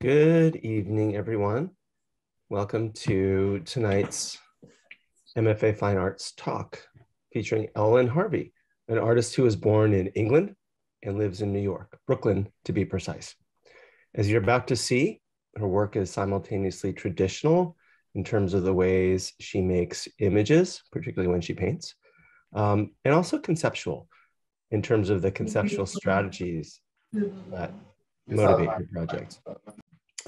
Good evening, everyone. Welcome to tonight's MFA Fine Arts talk featuring Ellen Harvey, an artist who was born in England and lives in New York, Brooklyn to be precise. As you're about to see, her work is simultaneously traditional in terms of the ways she makes images, particularly when she paints, and also conceptual in terms of the conceptual strategies that motivate her projects.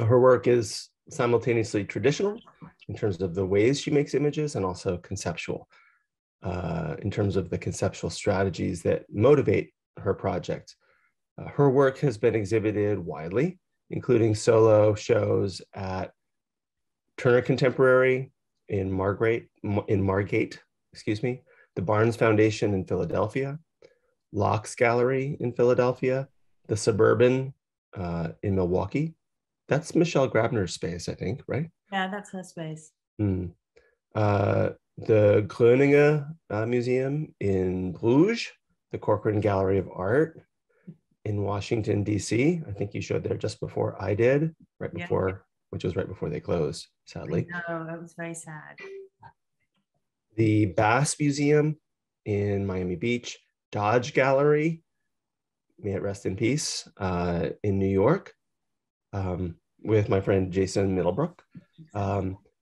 Her work is simultaneously traditional in terms of the ways she makes images and also conceptual in terms of the conceptual strategies that motivate her project. Her work has been exhibited widely, including solo shows at Turner Contemporary in Margate, the Barnes Foundation in Philadelphia, Locke's Gallery in Philadelphia, the Suburban in Milwaukee. That's Michelle Grabner's space, I think, right? Yeah, that's her space. Mm. The Groninger Museum in Bruges, the Corcoran Gallery of Art in Washington, DC. I think you showed there just before I did, which was right before they closed, sadly. No, that was very sad. The Bass Museum in Miami Beach, Dodge Gallery, may it rest in peace, in New York. With my friend Jason Middlebrook,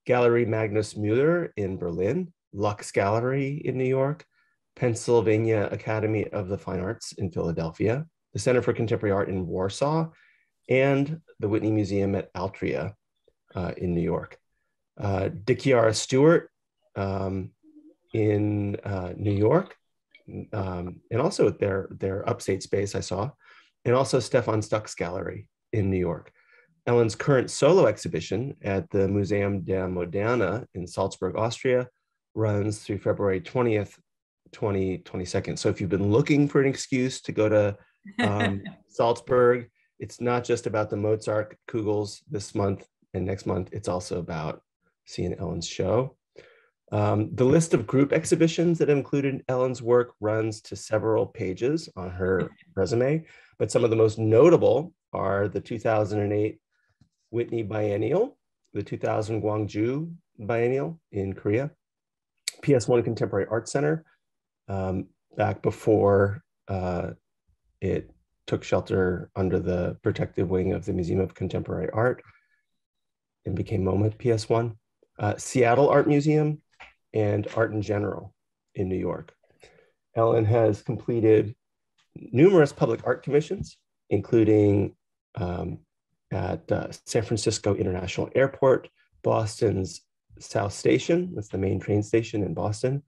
Gallery Magnus Müller in Berlin, Lux Gallery in New York, Pennsylvania Academy of the Fine Arts in Philadelphia, the Center for Contemporary Art in Warsaw, and the Whitney Museum at Altria in New York. DeKiara Stewart in New York, and also their upstate space I saw, and also Stefan Stuck's Gallery in New York. Ellen's current solo exhibition at the Museum der Moderne in Salzburg, Austria, runs through February 20th, 2022. So if you've been looking for an excuse to go to Salzburg, it's not just about the Mozart Kugels this month and next month, it's also about seeing Ellen's show. The list of group exhibitions that included Ellen's work runs to several pages on her resume, but some of the most notable are the 2008 Whitney Biennial, the 2000 Gwangju Biennial in Korea, PS1 Contemporary Art Center, back before it took shelter under the protective wing of the Museum of Contemporary Art and became MoMA PS1, Seattle Art Museum, and Art in General in New York. Ellen has completed numerous public art commissions, including at San Francisco International Airport, Boston's South Station, that's the main train station in Boston,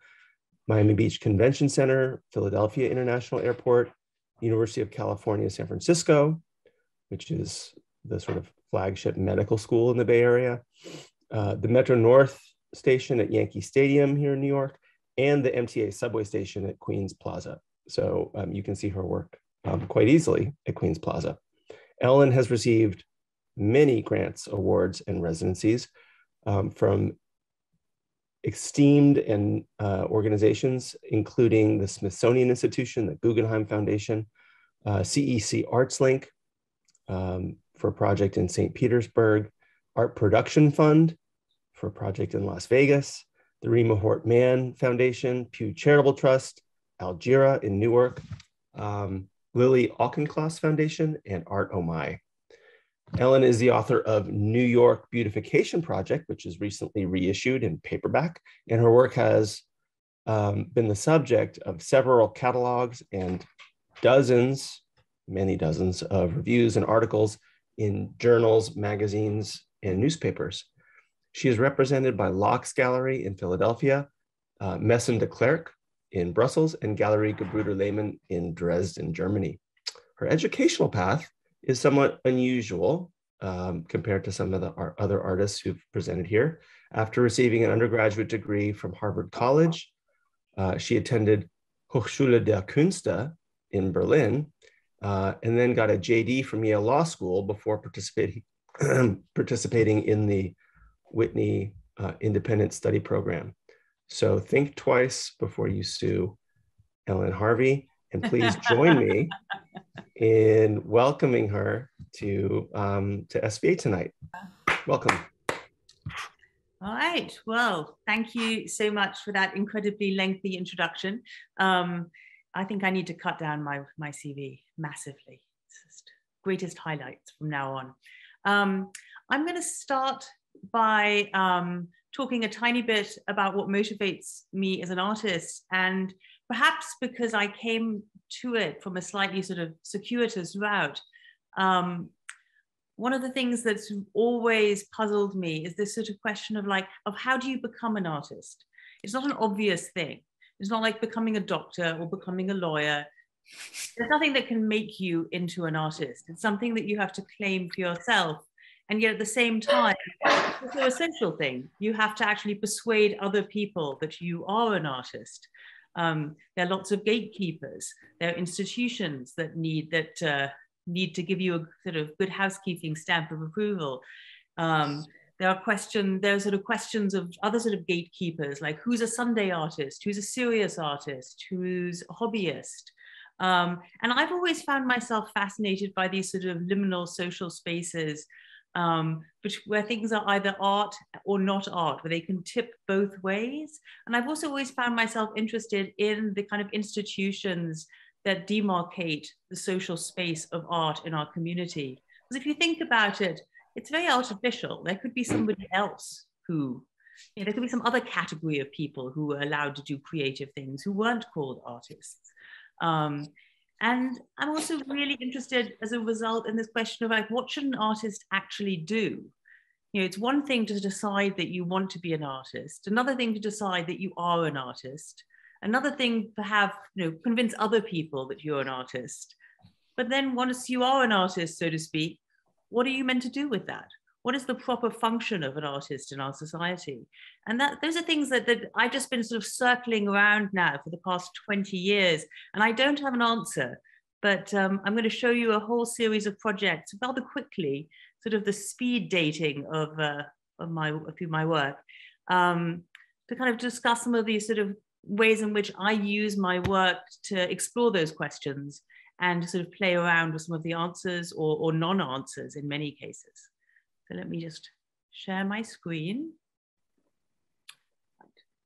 Miami Beach Convention Center, Philadelphia International Airport, University of California, San Francisco, which is the sort of flagship medical school in the Bay Area, the Metro North Station at Yankee Stadium here in New York, and the MTA subway station at Queens Plaza. So you can see her work quite easily at Queens Plaza. Ellen has received many grants, awards, and residencies from esteemed and organizations, including the Smithsonian Institution, the Guggenheim Foundation, CEC ArtsLink for a project in St. Petersburg, Art Production Fund for a project in Las Vegas, the Rima Hort Mann Foundation, Pew Charitable Trust, Algira in Newark, Lily Auchincloss Foundation, and Art Oh My. Ellen is the author of New York Beautification Project, which is recently reissued in paperback, and her work has been the subject of several catalogs and dozens, many dozens of reviews and articles in journals, magazines, and newspapers. She is represented by Locke's Gallery in Philadelphia, Messon de Klerk in Brussels, and Galerie Gebrüder-Lehmann in Dresden, Germany. Her educational path is somewhat unusual compared to some of the other artists who've presented here. After receiving an undergraduate degree from Harvard College, she attended Hochschule der Künste in Berlin, and then got a JD from Yale Law School before participating in the Whitney Independent Study Program. So think twice before you sue Ellen Harvey, and please join me in welcoming her to SBA tonight. Welcome. All right. Well, thank you so much for that incredibly lengthy introduction. I think I need to cut down my CV massively. It's just greatest highlights from now on. I'm going to start by talking a tiny bit about what motivates me as an artist, and perhaps because I came to it from a slightly sort of circuitous route, one of the things that's always puzzled me is this sort of question of how do you become an artist? It's not an obvious thing. It's not like becoming a doctor or becoming a lawyer. There's nothing that can make you into an artist. It's something that you have to claim for yourself. And yet at the same time, it's also a social thing. You have to actually persuade other people that you are an artist. There are lots of gatekeepers. There are institutions that need to give you a sort of good housekeeping stamp of approval. There are sort of questions of other sort of gatekeepers, like who's a Sunday artist, who's a serious artist, who's a hobbyist. And I've always found myself fascinated by these sort of liminal social spaces, where things are either art or not art, where they can tip both ways. And I've also always found myself interested in the kind of institutions that demarcate the social space of art in our community. Because if you think about it, it's very artificial. There could be somebody else who, you know, there could be some other category of people who were allowed to do creative things who weren't called artists. And I'm also really interested as a result in this question of like, what should an artist actually do? You know, it's one thing to decide that you want to be an artist, another thing to decide that you are an artist, another thing to have, you know, convince other people that you're an artist. But then once you are an artist, so to speak, what are you meant to do with that? What is the proper function of an artist in our society? And those are things that I've just been sort of circling around now for the past 20 years, and I don't have an answer, but I'm going to show you a whole series of projects rather quickly, sort of the speed dating of my work, to kind of discuss some of these sort of ways in which I use my work to explore those questions and sort of play around with some of the answers or non-answers in many cases. So let me just share my screen.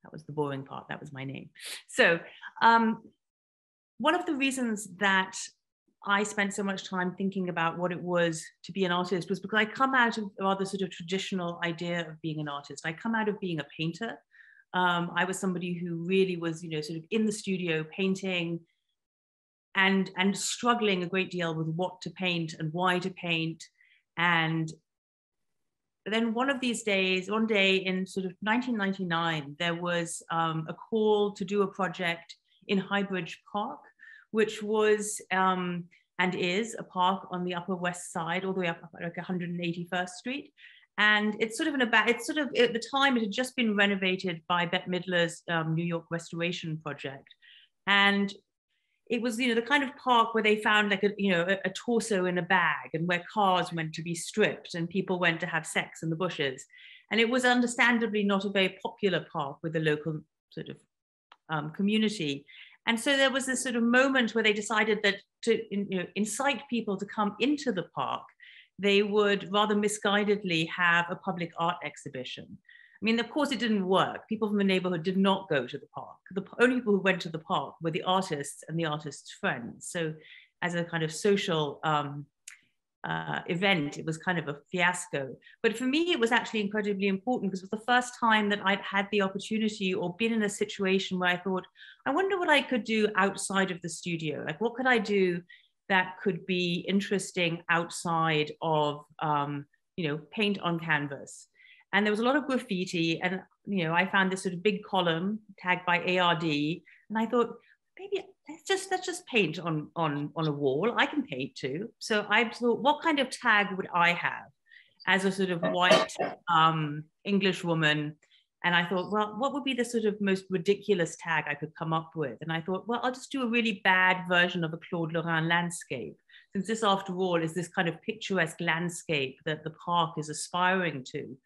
That was the boring part, that was my name. So one of the reasons that I spent so much time thinking about what it was to be an artist was because I come out of a rather sort of traditional idea of being an artist. I come out of being a painter. I was somebody who really was, you know, sort of in the studio painting and struggling a great deal with what to paint and why to paint. And but then one day in sort of 1999, there was a call to do a project in Highbridge Park, which was and is a park on the Upper West Side, all the way up like 181st Street. And it's sort of at the time, it had just been renovated by Bette Midler's New York Restoration Project. And it was, you know, the kind of park where they found like a torso in a bag, and where cars went to be stripped and people went to have sex in the bushes. And it was understandably not a very popular park with the local sort of community. And so there was this sort of moment where they decided that to incite people to come into the park, they would rather misguidedly have a public art exhibition. I mean, of course it didn't work. People from the neighborhood did not go to the park. The only people who went to the park were the artists and the artists' friends. So as a kind of social event, it was kind of a fiasco. But for me, it was actually incredibly important because it was the first time that I'd had the opportunity or been in a situation where I thought, I wonder what I could do outside of the studio. Like, what could I do that could be interesting outside of, you know, paint on canvas? And there was a lot of graffiti, and you know, I found this sort of big column tagged by ARD, and I thought, maybe let's just paint on a wall. I can paint too. So I thought, what kind of tag would I have as a sort of white English woman? And I thought, well, what would be the sort of most ridiculous tag I could come up with? And I thought, well, I'll just do a really bad version of a Claude Lorrain landscape, since this, after all, is this kind of picturesque landscape that the park is aspiring to.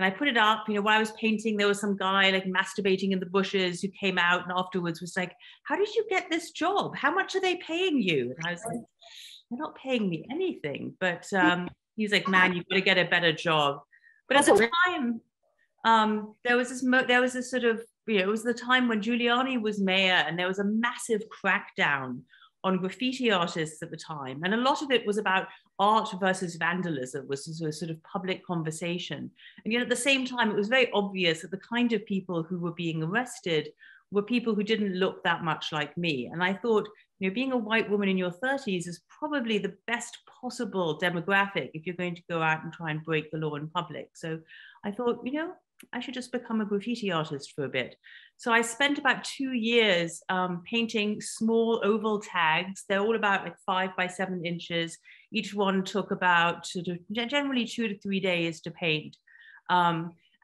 And I put it up, you know, while I was painting, there was some guy like masturbating in the bushes who came out and afterwards was like, how did you get this job? How much are they paying you? And I was like, they're not paying me anything. But he's like, man, you've got to get a better job. But at the time, there was this sort of, you know, it was the time when Giuliani was mayor, and there was a massive crackdown on graffiti artists at the time. And a lot of it was about art versus vandalism, was a sort of public conversation. And yet at the same time, it was very obvious that the kind of people who were being arrested were people who didn't look that much like me. And I thought, you know, being a white woman in your 30s is probably the best possible demographic if you're going to go out and try and break the law in public. So I thought, you know, I should just become a graffiti artist for a bit. So I spent about 2 years painting small oval tags. They're all about like 5 by 7 inches. Each one took about sort of generally 2 to 3 days to paint.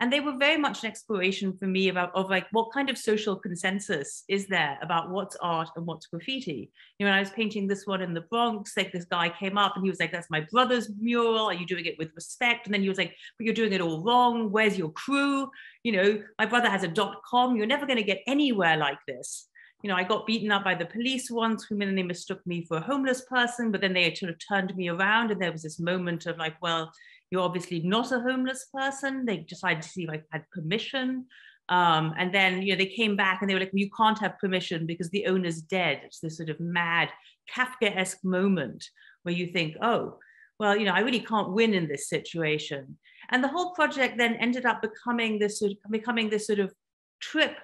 And they were very much an exploration for me of like, what kind of social consensus is there about what's art and what's graffiti? You know, when I was painting this one in the Bronx, like this guy came up and he was like, that's my brother's mural. Are you doing it with respect? And then he was like, but you're doing it all wrong. Where's your crew? You know, my brother has a .com. You're never going to get anywhere like this. You know, I got beaten up by the police once, who then they mistook me for a homeless person, but then they sort of turned me around, and there was this moment of like, well, you're obviously not a homeless person. They decided to see if I had permission. And then, you know, they came back and they were like, you can't have permission because the owner's dead. It's this sort of mad Kafkaesque moment where you think, oh, well, you know, I really can't win in this situation. And the whole project then ended up becoming this sort of trip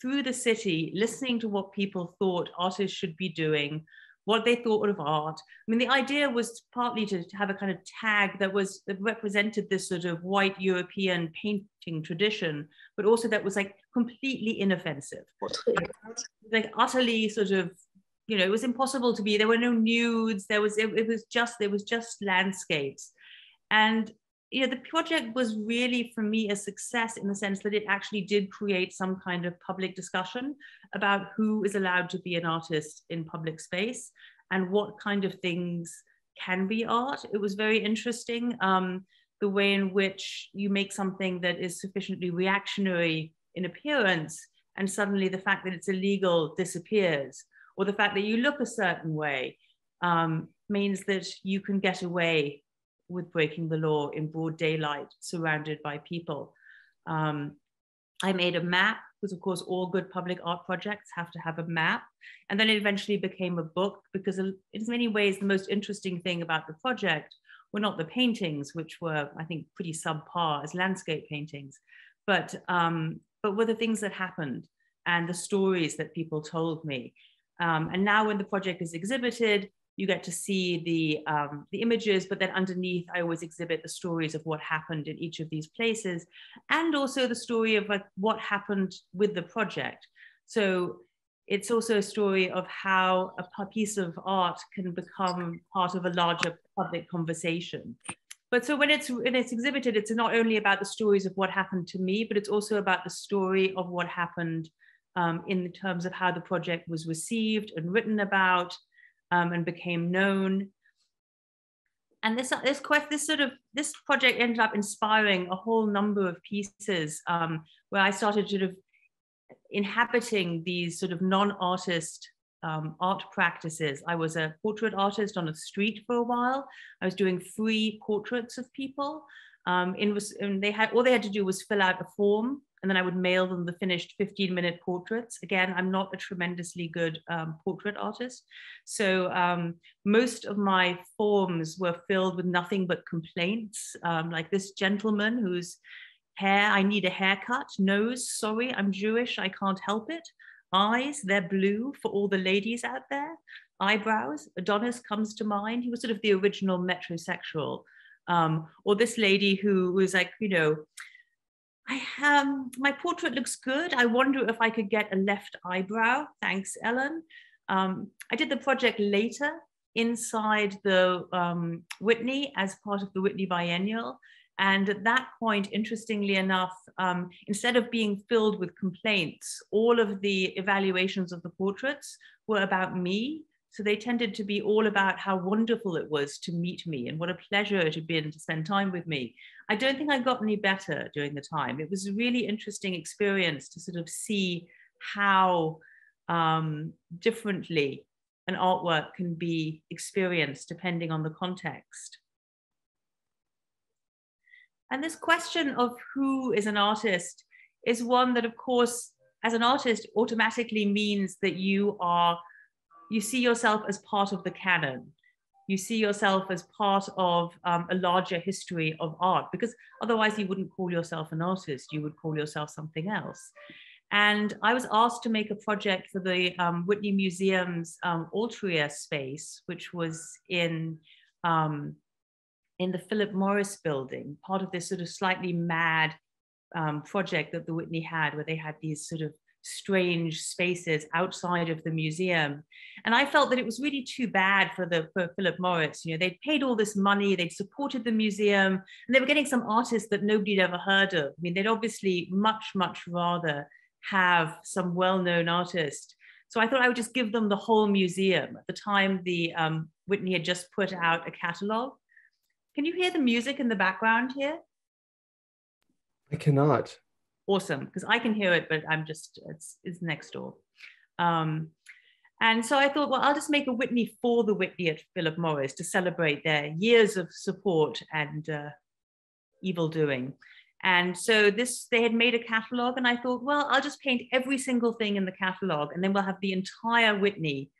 through the city, listening to what people thought artists should be doing, what they thought of art. I mean, the idea was partly to have a kind of tag that represented this sort of white European painting tradition, but also that was like completely inoffensive. Like utterly sort of, you know, it was impossible to be, there were no nudes, it was just landscapes. And, you know, the project was really, for me, a success in the sense that it actually did create some kind of public discussion about who is allowed to be an artist in public space and what kind of things can be art. It was very interesting, the way in which you make something that is sufficiently reactionary in appearance, and suddenly the fact that it's illegal disappears, or the fact that you look a certain way means that you can get away with breaking the law in broad daylight, surrounded by people. I made a map, because of course all good public art projects have to have a map. And then it eventually became a book, because in many ways, the most interesting thing about the project were not the paintings, which were, I think, pretty subpar as landscape paintings, but were the things that happened and the stories that people told me. And now when the project is exhibited, you get to see the images, but then underneath, I always exhibit the stories of what happened in each of these places, and also the story of like what happened with the project. So it's also a story of how a piece of art can become part of a larger public conversation. But so when it's exhibited, it's not only about the stories of what happened to me, but it's also about the story of what happened in terms of how the project was received and written about, and became known. And this project ended up inspiring a whole number of pieces where I started sort of inhabiting these sort of non-artist art practices. I was a portrait artist on the street for a while. I was doing free portraits of people. And all they had to do was fill out a form, and then I would mail them the finished 15-minute portraits. Again, I'm not a tremendously good portrait artist. So most of my forms were filled with nothing but complaints, like this gentleman whose hair, I need a haircut. Nose, sorry, I'm Jewish, I can't help it. Eyes, they're blue for all the ladies out there. Eyebrows, Adonis comes to mind. He was sort of the original metrosexual. Or this lady who was like, you know, my portrait looks good. I wonder if I could get a left eyebrow. Thanks, Ellen. I did the project later inside the Whitney as part of the Whitney Biennial. And at that point, interestingly enough, instead of being filled with complaints, all of the evaluations of the portraits were about me. So they tended to be all about how wonderful it was to meet me and what a pleasure it had been to spend time with me. I don't think I got any better during the time. It was a really interesting experience to sort of see how differently an artwork can be experienced depending on the context. And this question of who is an artist is one that, of course, as an artist automatically means that you see yourself as part of the canon. You see yourself as part of a larger history of art, because otherwise you wouldn't call yourself an artist, you would call yourself something else. And I was asked to make a project for the Whitney Museum's Altria space, which was in the Philip Morris building, part of this sort of slightly mad project that the Whitney had, where they had these sort of strange spaces outside of the museum. And I felt that it was really too bad for Philip Morris. You know, they'd paid all this money, they'd supported the museum, and they were getting some artists that nobody'd ever heard of. I mean, they'd obviously much, much rather have some well-known artist. So I thought I would just give them the whole museum. At the time, the Whitney had just put out a catalog. Can you hear the music in the background here? I cannot. Awesome, because I can hear it, but I'm just, it's next door. And so I thought, well, I'll just make a Whitney for the Whitney at Philip Morris to celebrate their years of support and evil doing. And so they had made a catalog, and I thought, well, I'll just paint every single thing in the catalog, and then we'll have the entire Whitney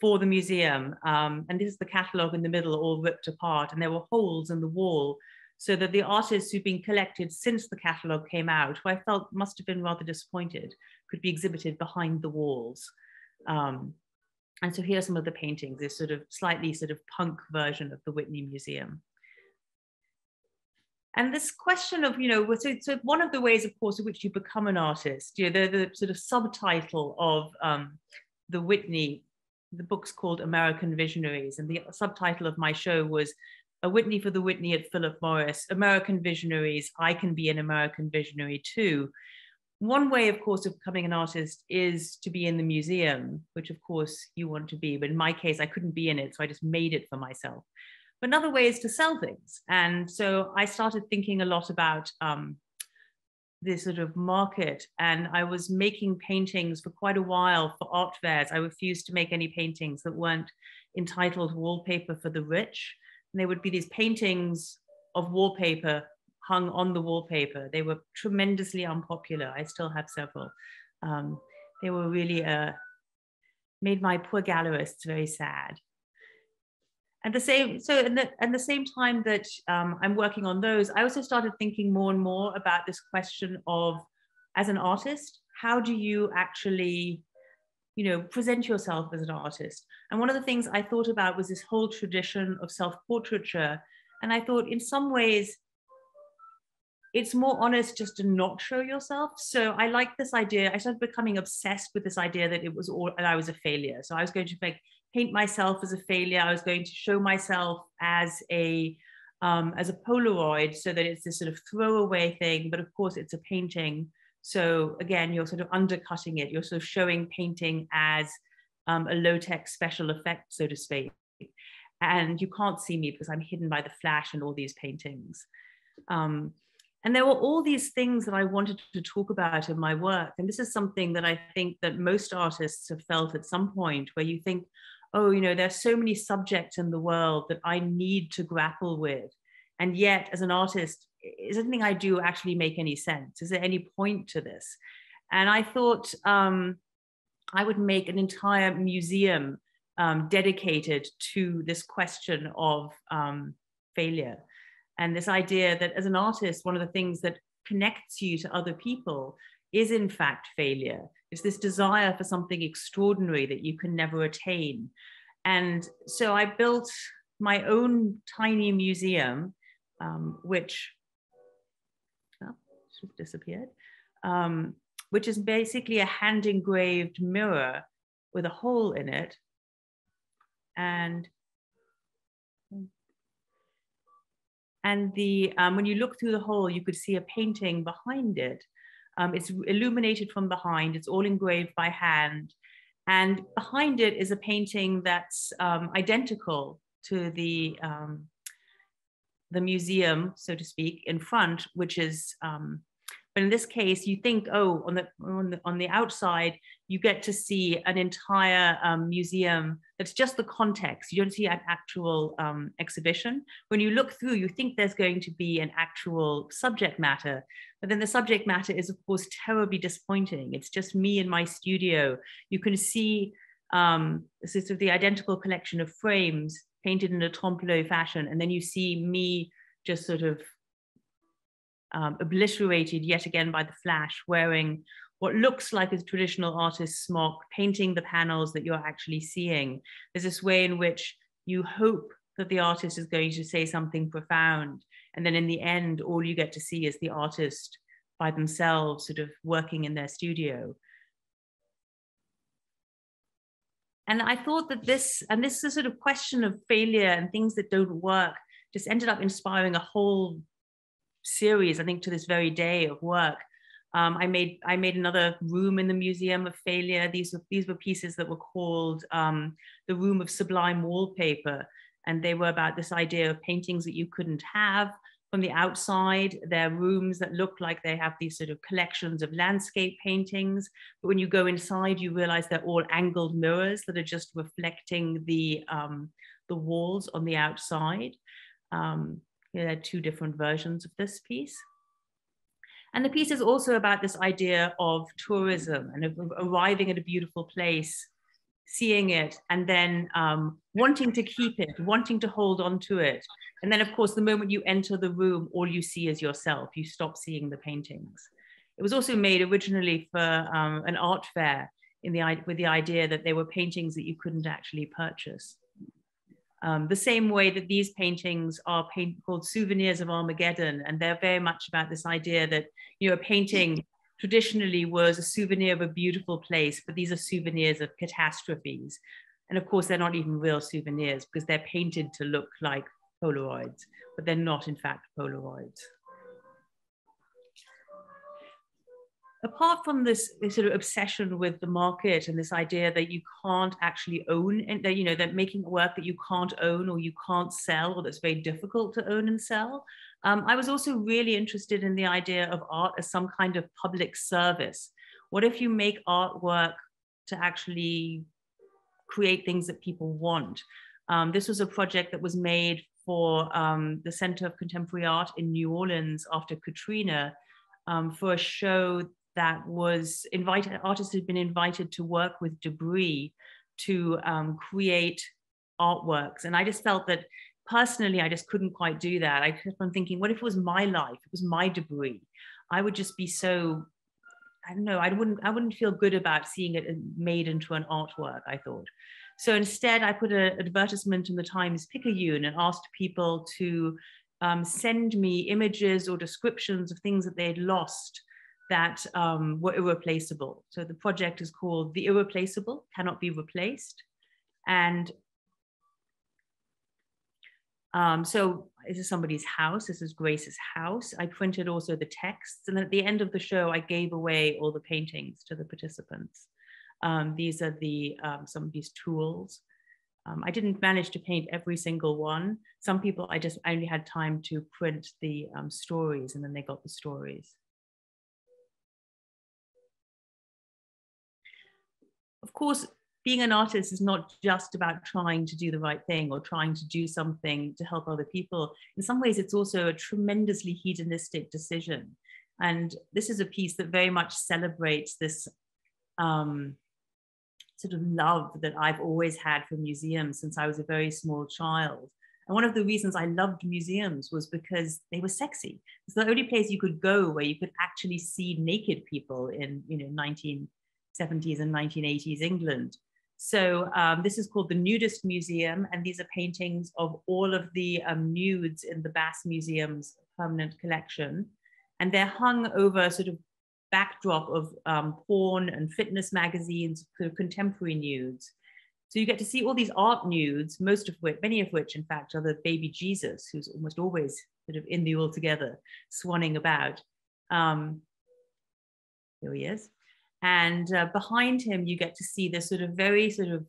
for the museum. And this is the catalog in the middle, all ripped apart, and there were holes in the wall, so that the artists who've been collected since the catalog came out, who I felt must have been rather disappointed, could be exhibited behind the walls. And so here are some of the paintings, this sort of slightly sort of punk version of the Whitney Museum. And this question of, you know, so one of the ways, of course, in which you become an artist, you know, the sort of subtitle of the Whitney, the book's called American Visionaries, and the subtitle of my show was A Whitney for the Whitney at Philip Morris, American Visionaries, I Can Be an American Visionary Too. One way, of course, of becoming an artist is to be in the museum, which of course you want to be, but in my case, I couldn't be in it, so I just made it for myself. But another way is to sell things. And so I started thinking a lot about this sort of market, and I was making paintings for quite a while for art fairs. I refused to make any paintings that weren't entitled Wallpaper for the Rich. And there would be these paintings of wallpaper hung on the wallpaper. They were tremendously unpopular. I still have several. They were really, made my poor gallerists very sad. And the same time that I'm working on those, I also started thinking more and more about this question of, as an artist, how do you actually, you know, present yourself as an artist? And one of the things I thought about was this whole tradition of self-portraiture. And I thought, in some ways, it's more honest just to not show yourself. So I liked this idea. I started becoming obsessed with this idea that it was all, and I was a failure. So I was going to paint myself as a failure. I was going to show myself as a Polaroid, so that it's this sort of throwaway thing, but of course it's a painting. So again, you're sort of undercutting it. You're sort of showing painting as a low-tech special effect, so to speak. And you can't see me because I'm hidden by the flash and all these paintings. And there were all these things that I wanted to talk about in my work. And this is something that I think that most artists have felt at some point, where you think, oh, you know, there's so many subjects in the world that I need to grapple with. And yet, as an artist, is anything I do actually make any sense? Is there any point to this? And I thought I would make an entire museum dedicated to this question of failure. And this idea that as an artist, one of the things that connects you to other people is in fact failure. It's this desire for something extraordinary that you can never attain. And so I built my own tiny museum, which is basically a hand engraved mirror with a hole in it. And the, when you look through the hole, you could see a painting behind it. It's illuminated from behind, it's all engraved by hand. And behind it is a painting that's identical to the museum, so to speak, in front, which is, But in this case, you think, oh, on the outside, you get to see an entire museum that's just the context. You don't see an actual exhibition. When you look through, you think there's going to be an actual subject matter, but then the subject matter is, of course, terribly disappointing. It's just me in my studio. You can see sort of the identical collection of frames painted in a trompe-l'oeil fashion, and then you see me just sort of obliterated yet again by the flash, wearing what looks like a traditional artist's smock, painting the panels that you're actually seeing. There's this way in which you hope that the artist is going to say something profound, and then in the end, all you get to see is the artist by themselves, sort of working in their studio. And I thought that this is a sort of question of failure and things that don't work, just ended up inspiring a whole series, I think, to this very day of work. I made another room in the Museum of Failure. These were pieces that were called the Room of Sublime Wallpaper. And they were about this idea of paintings that you couldn't have from the outside. They're rooms that look like they have these sort of collections of landscape paintings. But when you go inside, you realize they're all angled mirrors that are just reflecting the walls on the outside. There are two different versions of this piece. And the piece is also about this idea of tourism and of arriving at a beautiful place, seeing it, and then wanting to keep it, wanting to hold on to it. And then, of course, the moment you enter the room, all you see is yourself. You stop seeing the paintings. It was also made originally for an art fair with the idea that there were paintings that you couldn't actually purchase. The same way that these paintings are called Souvenirs of Armageddon, and they're very much about this idea that, you know, a painting traditionally was a souvenir of a beautiful place, but these are souvenirs of catastrophes. And of course, they're not even real souvenirs because they're painted to look like Polaroids, but they're not in fact Polaroids. Apart from this sort of obsession with the market and this idea that you can't actually own, and that, you know, that making work that you can't own or you can't sell, or that's very difficult to own and sell, I was also really interested in the idea of art as some kind of public service. What if you make artwork to actually create things that people want? This was a project that was made for the Center of Contemporary Art in New Orleans after Katrina, for a show that was invited, artists had been invited to work with debris to create artworks. And I just felt that personally, I just couldn't quite do that. I kept on thinking, what if it was my life? It was my debris. I would just be so, I don't know, I wouldn't feel good about seeing it made into an artwork, I thought. So instead I put an advertisement in the Times Picayune and asked people to send me images or descriptions of things that they'd lost that were irreplaceable. So the project is called The Irreplaceable Cannot Be Replaced. And so this is somebody's house. This is Grace's house. I printed also the texts. And then at the end of the show, I gave away all the paintings to the participants. These are some of these tools. I didn't manage to paint every single one. Some people, I only had time to print the stories, and then they got the stories. Of course, being an artist is not just about trying to do the right thing or trying to do something to help other people. In some ways, it's also a tremendously hedonistic decision. And this is a piece that very much celebrates this sort of love that I've always had for museums since I was a very small child. And one of the reasons I loved museums was because they were sexy. It's the only place you could go where you could actually see naked people in, you know, 1970s and 1980s England. So this is called the Nudist Museum, and these are paintings of all of the nudes in the Bass Museum's permanent collection. And they're hung over sort of backdrop of porn and fitness magazines, sort of contemporary nudes. So you get to see all these art nudes, many of which, in fact, are the baby Jesus, who's almost always sort of in the all together, swanning about. Here he is. And behind him, you get to see this sort of very sort of,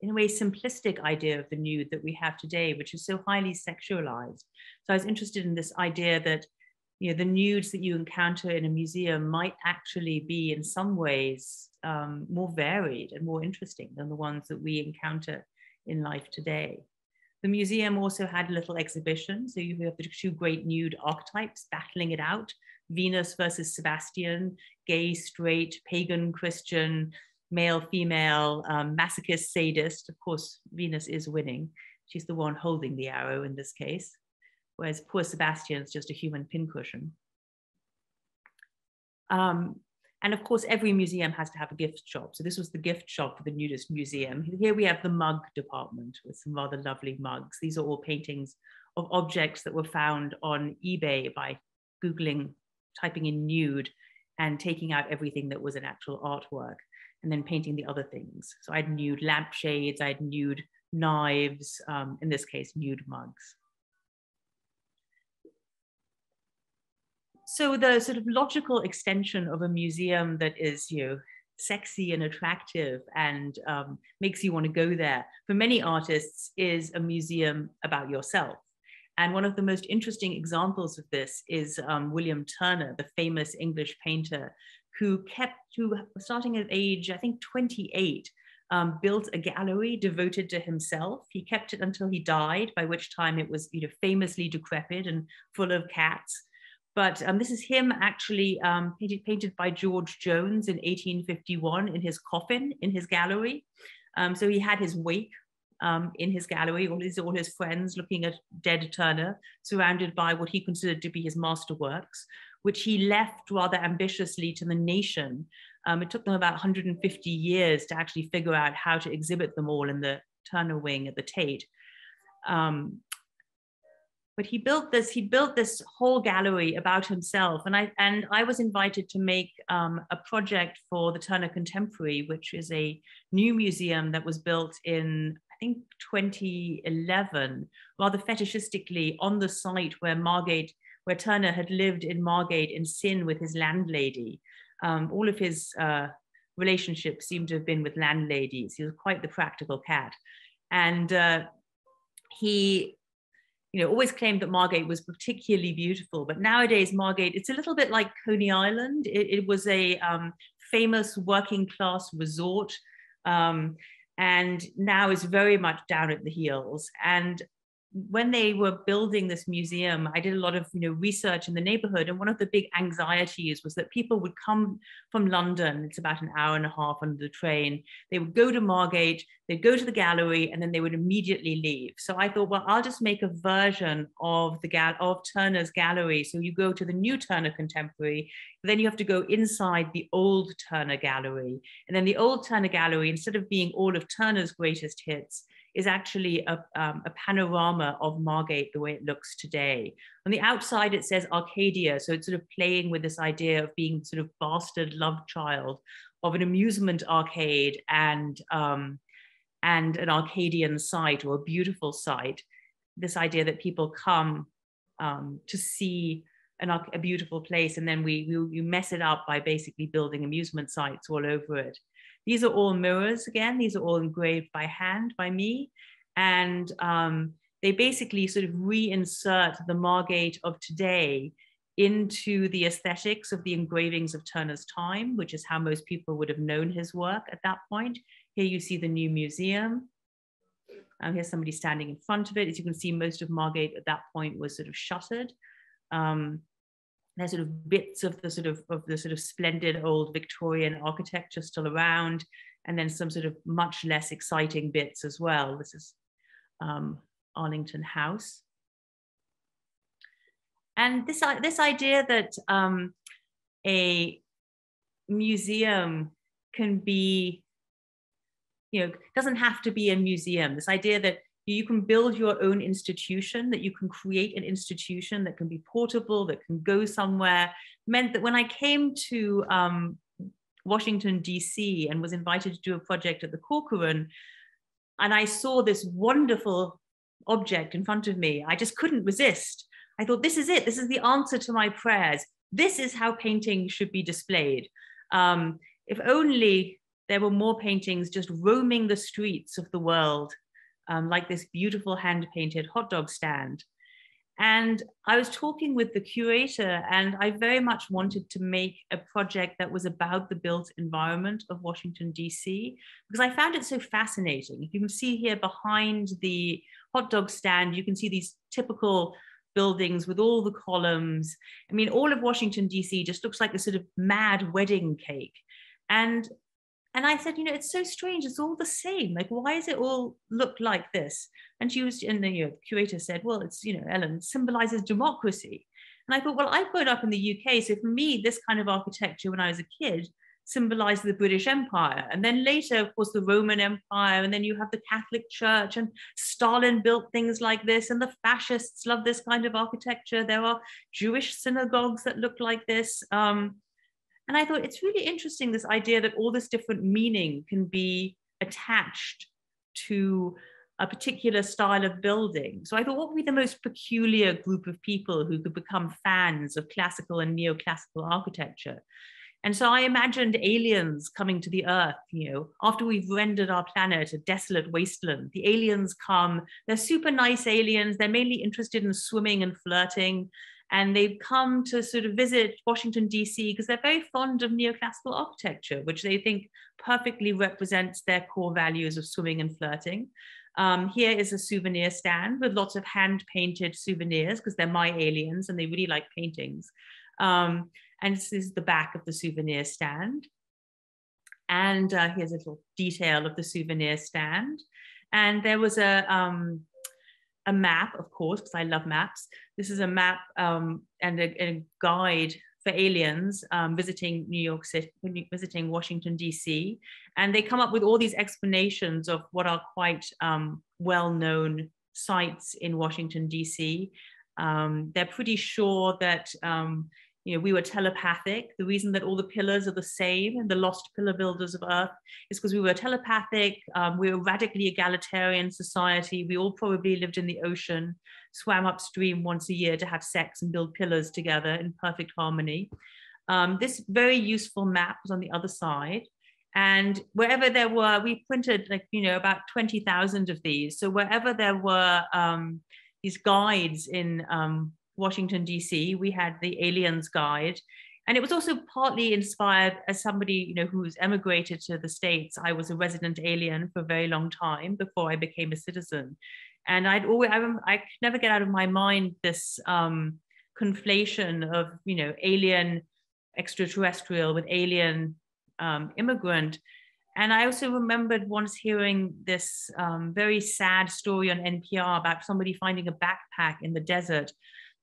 in a way, simplistic idea of the nude that we have today, which is so highly sexualized. So I was interested in this idea that you know, the nudes that you encounter in a museum might actually be in some ways more varied and more interesting than the ones that we encounter in life today. The museum also had a little exhibition. So you have the two great nude archetypes battling it out, Venus versus Sebastian, gay, straight, pagan, Christian, male, female, masochist, sadist. Of course, Venus is winning. She's the one holding the arrow in this case, whereas poor Sebastian's just a human pincushion. And of course, every museum has to have a gift shop. So this was the gift shop for the Nudist Museum. Here we have the mug department with some rather lovely mugs. These are all paintings of objects that were found on eBay by Googling, typing in nude and taking out everything that was an actual artwork and then painting the other things. So I had nude lampshades, I had nude knives, in this case, nude mugs. So the sort of logical extension of a museum that is, you know, sexy and attractive and makes you want to go there, for many artists, is a museum about yourself. And one of the most interesting examples of this is William Turner, the famous English painter, who starting at age, I think 28, built a gallery devoted to himself. He kept it until he died, by which time it was, you know, famously decrepit and full of cats. But this is him actually painted by George Jones in 1851 in his coffin in his gallery. So he had his wake in his gallery, all his friends looking at dead Turner, surrounded by what he considered to be his masterworks, which he left rather ambitiously to the nation. It took them about 150 years to actually figure out how to exhibit them all in the Turner wing at the Tate. But he built this whole gallery about himself. And I was invited to make a project for the Turner Contemporary, which is a new museum that was built in, I think, 2011, rather fetishistically on the site where Turner had lived in Margate in Sin with his landlady. All of his relationships seemed to have been with landladies. He was quite the practical cat. And he, you know, always claimed that Margate was particularly beautiful, but nowadays Margate, it's a little bit like Coney Island. It was a famous working class resort and now is very much down at the heels. And when they were building this museum, I did a lot of, you know, research in the neighborhood, and one of the big anxieties was that people would come from London, it's about an hour and a half on the train, they would go to Margate, they'd go to the gallery, and then they would immediately leave. So I thought, well, I'll just make a version of Turner's gallery. So you go to the new Turner Contemporary, then you have to go inside the old Turner gallery. And then the old Turner gallery, instead of being all of Turner's greatest hits, is actually a panorama of Margate the way it looks today. On the outside, it says Arcadia. So it's sort of playing with this idea of being sort of bastard love child of an amusement arcade and an Arcadian site or a beautiful site. This idea that people come to see a beautiful place, and then you mess it up by basically building amusement sites all over it. These are all mirrors again. These are all engraved by hand by me. And they basically sort of reinsert the Margate of today into the aesthetics of the engravings of Turner's time, which is how most people would have known his work at that point. Here you see the new museum. Here's somebody standing in front of it. As you can see, most of Margate at that point was sort of shuttered. There's sort of bits of the sort of splendid old Victorian architecture still around, and then some sort of much less exciting bits as well. This is Arlington House, and this idea that a museum can be, you know, doesn't have to be a museum. This idea that you can build your own institution, that you can create an institution that can be portable, that can go somewhere, meant that when I came to Washington, DC, and was invited to do a project at the Corcoran, and I saw this wonderful object in front of me, I just couldn't resist. I thought, this is it. This is the answer to my prayers. This is how painting should be displayed. If only there were more paintings just roaming the streets of the world, like this beautiful hand-painted hot dog stand. And I was talking with the curator, and I very much wanted to make a project that was about the built environment of Washington, DC, because I found it so fascinating. You can see here behind the hot dog stand, you can see these typical buildings with all the columns. I mean, all of Washington, DC just looks like a sort of mad wedding cake. And I said, you know, it's so strange, it's all the same. Like, why does it all look like this? And she was, and the curator said, well, it's, you know, Ellen, symbolizes democracy. And I thought, well, I've grown up in the UK, so for me, this kind of architecture when I was a kid symbolized the British Empire. And then later, of course, the Roman Empire, and then you have the Catholic Church, and Stalin built things like this, and the fascists love this kind of architecture. There are Jewish synagogues that look like this. And I thought it's really interesting, this idea that all this different meaning can be attached to a particular style of building. So I thought, what would be the most peculiar group of people who could become fans of classical and neoclassical architecture? And so I imagined aliens coming to the earth, you know, after we've rendered our planet a desolate wasteland. The aliens come, they're super nice aliens, they're mainly interested in swimming and flirting. And they've come to sort of visit Washington, DC, because they're very fond of neoclassical architecture, which they think perfectly represents their core values of swimming and flirting. Here is a souvenir stand with lots of hand-painted souvenirs, because they're my aliens and they really like paintings. And this is the back of the souvenir stand. And here's a little detail of the souvenir stand. And there was a map, of course, because I love maps. This is a map and a guide for aliens visiting New York City, visiting Washington, DC. And they come up with all these explanations of what are quite well-known sites in Washington, DC. They're pretty sure that you know, we were telepathic. The reason that all the pillars are the same and the lost pillar builders of Earth is because we were telepathic. We were a radically egalitarian society. We all probably lived in the ocean, swam upstream once a year to have sex and build pillars together in perfect harmony. This very useful map was on the other side. And wherever there were, we printed like, you know, about 20,000 of these. So wherever there were these guides in Washington, DC, we had the Aliens Guide. And it was also partly inspired as somebody, you know, who's emigrated to the States. I was a resident alien for a very long time before I became a citizen. And I'd always, I could never get out of my mind this conflation of, you know, alien extraterrestrial with alien immigrant. And I also remembered once hearing this very sad story on NPR about somebody finding a backpack in the desert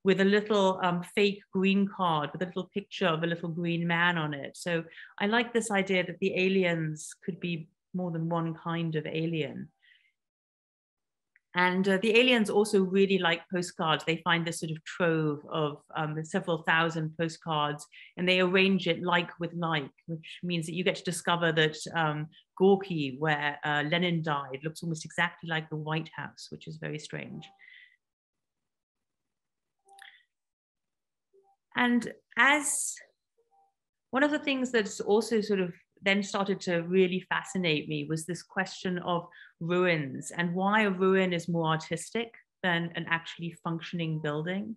with a little fake green card with a little picture of a little green man on it. So I like this idea that the aliens could be more than one kind of alien. And the aliens also really like postcards. They find this sort of trove of several thousand postcards, and they arrange it like with like, which means that you get to discover that Gorky, where Lenin died, looks almost exactly like the White House, which is very strange. And as one of the things that's also sort of then started to really fascinate me was this question of ruins and why a ruin is more artistic than an actually functioning building.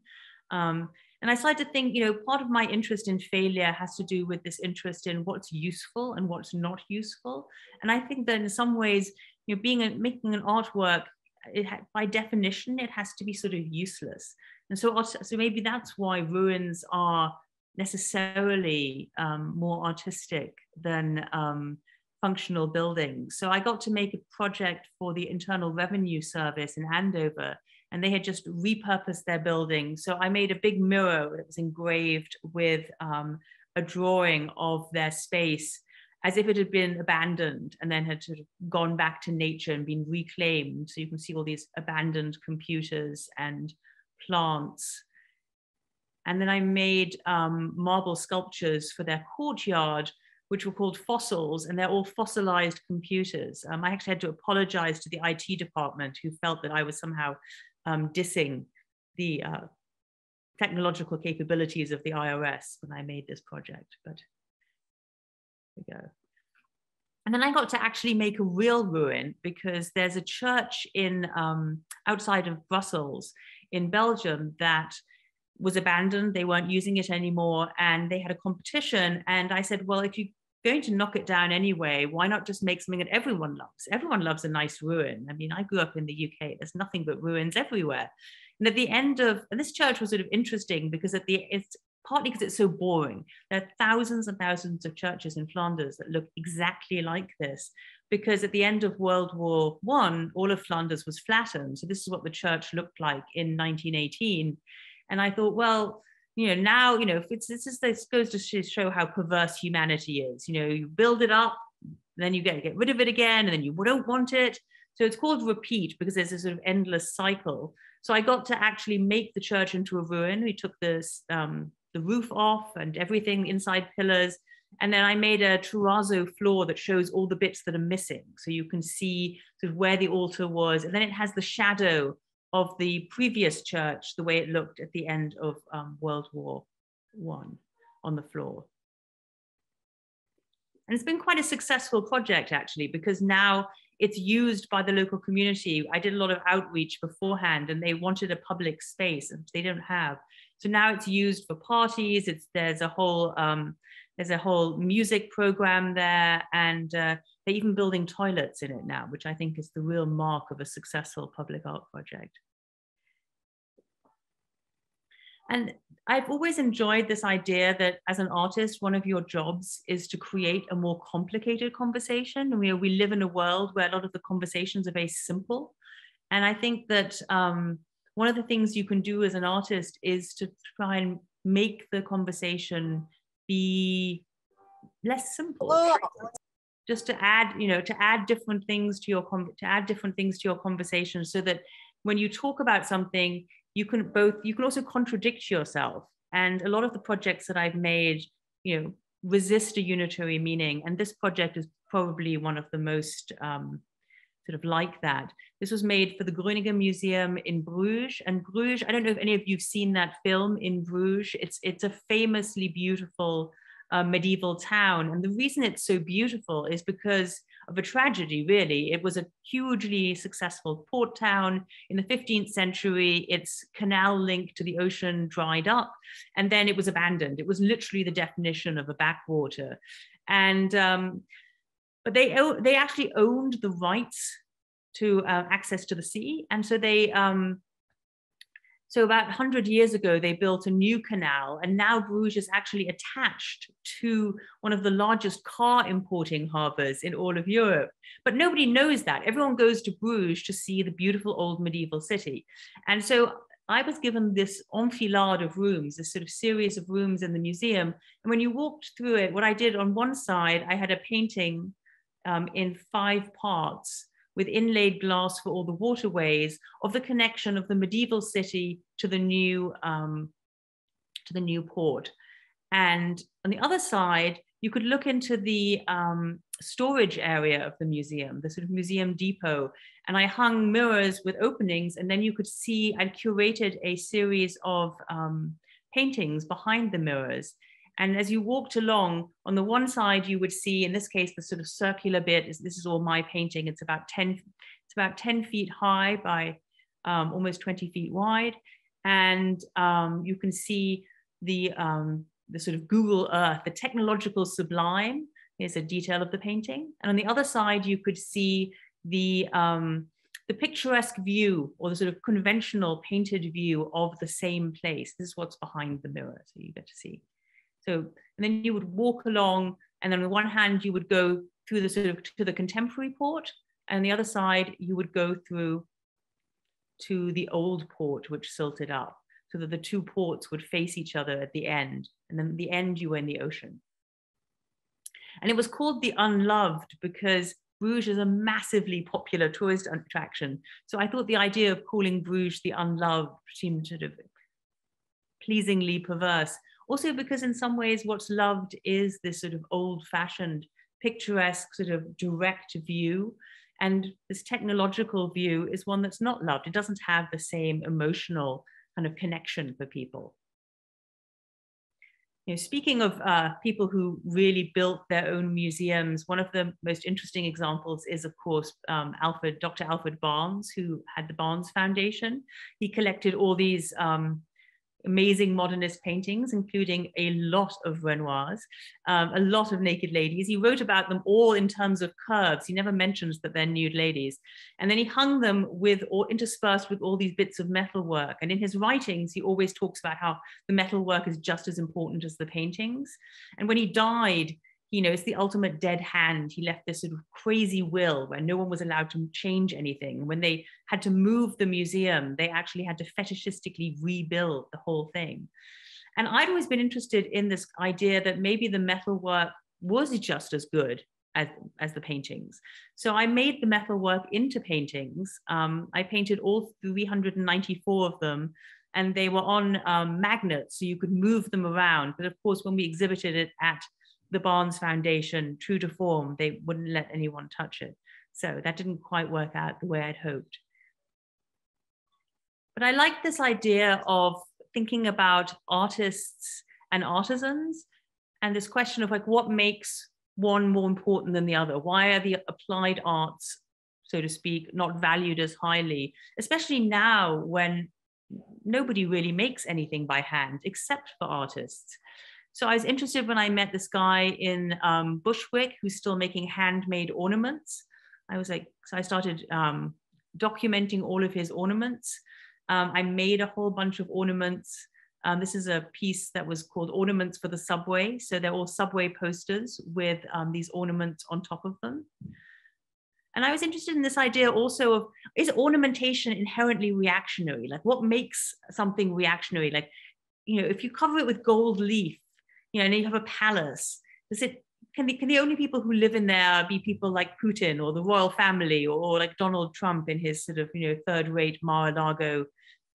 And I started to think, you know, part of my interest in failure has to do with this interest in what's useful and what's not useful. And I think that in some ways, you know, making an artwork, by definition, it has to be sort of useless. And so maybe that's why ruins are necessarily more artistic than functional buildings. So I got to make a project for the Internal Revenue Service in Andover, and they had just repurposed their building. So I made a big mirror that was engraved with a drawing of their space as if it had been abandoned and then had sort of gone back to nature and been reclaimed. So you can see all these abandoned computers and plants. And then I made marble sculptures for their courtyard, which were called fossils, and they're all fossilized computers. I actually had to apologize to the IT department, who felt that I was somehow dissing the technological capabilities of the IRS when I made this project, but there we go. And then I got to actually make a real ruin, because there's a church in outside of Brussels in Belgium that was abandoned. They weren't using it anymore, and they had a competition. And I said, well, if you're going to knock it down anyway, why not just make something that everyone loves? Everyone loves a nice ruin. I mean, I grew up in the UK. There's nothing but ruins everywhere. And at the end of, and this church was sort of interesting because at the, it's partly because it's so boring. There are thousands and thousands of churches in Flanders that look exactly like this, because at the end of World War I, all of Flanders was flattened. So this is what the church looked like in 1918. And I thought, well, you know, now, you know, if it's, this goes to show how perverse humanity is. You know, you build it up, then you get rid of it again, and then you don't want it. So it's called repeat, because there's this sort of endless cycle. So I got to actually make the church into a ruin. We took this, the roof off and everything, inside pillars. And then I made a terrazzo floor that shows all the bits that are missing. So you can see sort of where the altar was. And then it has the shadow of the previous church, the way it looked at the end of World War I, on the floor. And it's been quite a successful project, actually, because now it's used by the local community. I did a lot of outreach beforehand, and they wanted a public space, and they don't have. So now it's used for parties. It's, there's a whole music program there, and they're even building toilets in it now, which I think is the real mark of a successful public art project. And I've always enjoyed this idea that as an artist, one of your jobs is to create a more complicated conversation. And we live in a world where a lot of the conversations are very simple. And I think that one of the things you can do as an artist is to try and make the conversation be less simple. Oh. Just to add, you know, to add different things to your conversation, so that when you talk about something, you can also contradict yourself. And a lot of the projects that I've made, you know, resist a unitary meaning. And this project is probably one of the most sort of like that. This was made for the Groninger Museum in Bruges. And Bruges, I don't know if any of you've seen that film In Bruges. It's a famously beautiful medieval town. And the reason it's so beautiful is because of a tragedy, really. It was a hugely successful port town. In the 15th century, its canal link to the ocean dried up, and then it was abandoned. It was literally the definition of a backwater. And but they actually owned the rights to access to the sea. And so they, so about 100 years ago, they built a new canal. And now Bruges is actually attached to one of the largest car importing harbors in all of Europe. But nobody knows that. Everyone goes to Bruges to see the beautiful old medieval city. And so I was given this enfilade of rooms, this sort of series of rooms in the museum. And when you walked through it, what I did on one side, I had a painting in 5 parts with inlaid glass for all the waterways of the connection of the medieval city to the new port. And on the other side, you could look into the storage area of the museum, the sort of museum depot. And I hung mirrors with openings, and then you could see, I'd curated a series of paintings behind the mirrors. And as you walked along, on the one side, you would see, in this case, the sort of circular bit. This is all my painting. It's about 10 feet high by almost 20 feet wide. And you can see the sort of Google Earth, the technological sublime. Here's a detail of the painting. And on the other side, you could see the picturesque view, or the sort of conventional painted view of the same place. This is what's behind the mirror, so you get to see. So, and then you would walk along, and then on one hand, you would go through the sort of to the contemporary port, and on the other side, you would go through to the old port, which silted up, so that the two ports would face each other at the end. And then at the end, you were in the ocean. And it was called The Unloved because Bruges is a massively popular tourist attraction. So I thought the idea of calling Bruges The Unloved seemed sort of pleasingly perverse. Also because in some ways what's loved is this sort of old-fashioned, picturesque sort of direct view, and this technological view is one that's not loved. It doesn't have the same emotional kind of connection for people. You know, speaking of people who really built their own museums, one of the most interesting examples is, of course, Dr. Alfred Barnes, who had the Barnes Foundation. He collected all these amazing modernist paintings, including a lot of Renoirs, a lot of naked ladies. He wrote about them all in terms of curves. He never mentions that they're nude ladies. And then he hung them with, or interspersed with, all these bits of metalwork. And in his writings, he always talks about how the metalwork is just as important as the paintings. And when he died, you know, it's the ultimate dead hand. He left this sort of crazy will where no one was allowed to change anything. When they had to move the museum, they actually had to fetishistically rebuild the whole thing. And I'd always been interested in this idea that maybe the metalwork was just as good as the paintings. So I made the metalwork into paintings. I painted all 394 of them, and they were on magnets, so you could move them around. But of course, when we exhibited it at the Barnes Foundation, true to form, they wouldn't let anyone touch it. So that didn't quite work out the way I'd hoped. But I like this idea of thinking about artists and artisans, and this question of like, what makes one more important than the other? Why are the applied arts, so to speak, not valued as highly, especially now when nobody really makes anything by hand except for artists? So I was interested when I met this guy in Bushwick who's still making handmade ornaments. I was like, so I started documenting all of his ornaments. I made a whole bunch of ornaments. This is a piece that was called Ornaments for the Subway. So they're all subway posters with these ornaments on top of them. And I was interested in this idea also of, is ornamentation inherently reactionary? Like, what makes something reactionary? Like, you know, if you cover it with gold leaf, you know, and you have a palace, can the only people who live in there be people like Putin or the royal family, or like Donald Trump in his sort of, you know, third-rate Mar-a-Lago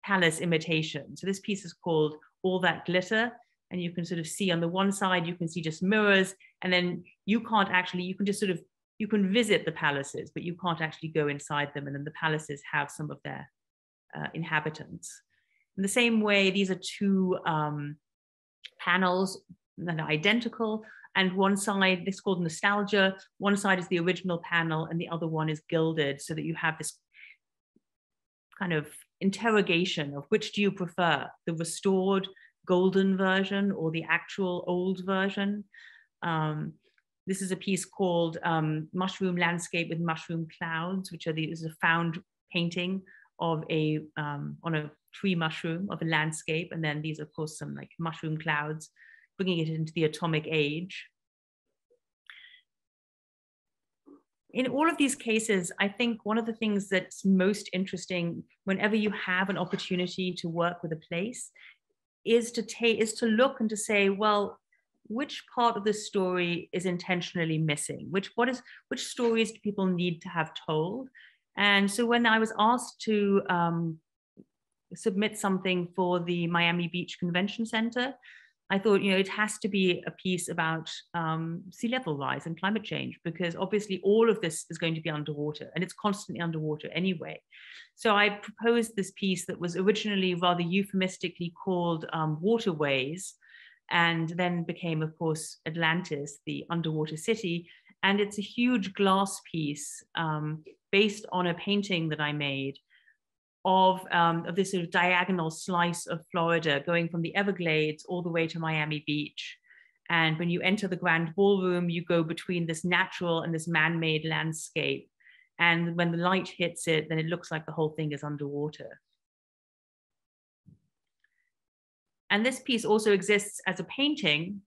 palace imitation? So this piece is called All That Glitter. And you can sort of see on the one side, you can see just mirrors, and then you can't actually, you can just sort of, you can visit the palaces, but you can't actually go inside them. And then the palaces have some of their inhabitants. In the same way, these are two panels that are identical, and one side, it's called Nostalgia, one side is the original panel and the other one is gilded, so that you have this kind of interrogation of which do you prefer, the restored golden version or the actual old version. This is a piece called Mushroom Landscape with Mushroom Clouds, which is a found painting of a, on a tree mushroom, of a landscape, and then these, of course, some like mushroom clouds, bringing it into the atomic age. In all of these cases, I think one of the things that's most interesting whenever you have an opportunity to work with a place is to look and to say, well, which part of the story is intentionally missing? Which stories do people need to have told? And so when I was asked to submit something for the Miami Beach Convention Center, I thought, you know, it has to be a piece about sea level rise and climate change, because obviously all of this is going to be underwater, and it's constantly underwater anyway. So I proposed this piece that was originally rather euphemistically called Waterways, and then became, of course, Atlantis, the underwater city. And it's a huge glass piece based on a painting that I made of this sort of diagonal slice of Florida, going from the Everglades all the way to Miami Beach. And when you enter the Grand Ballroom, you go between this natural and this man-made landscape. And when the light hits it, then it looks like the whole thing is underwater. And this piece also exists as a painting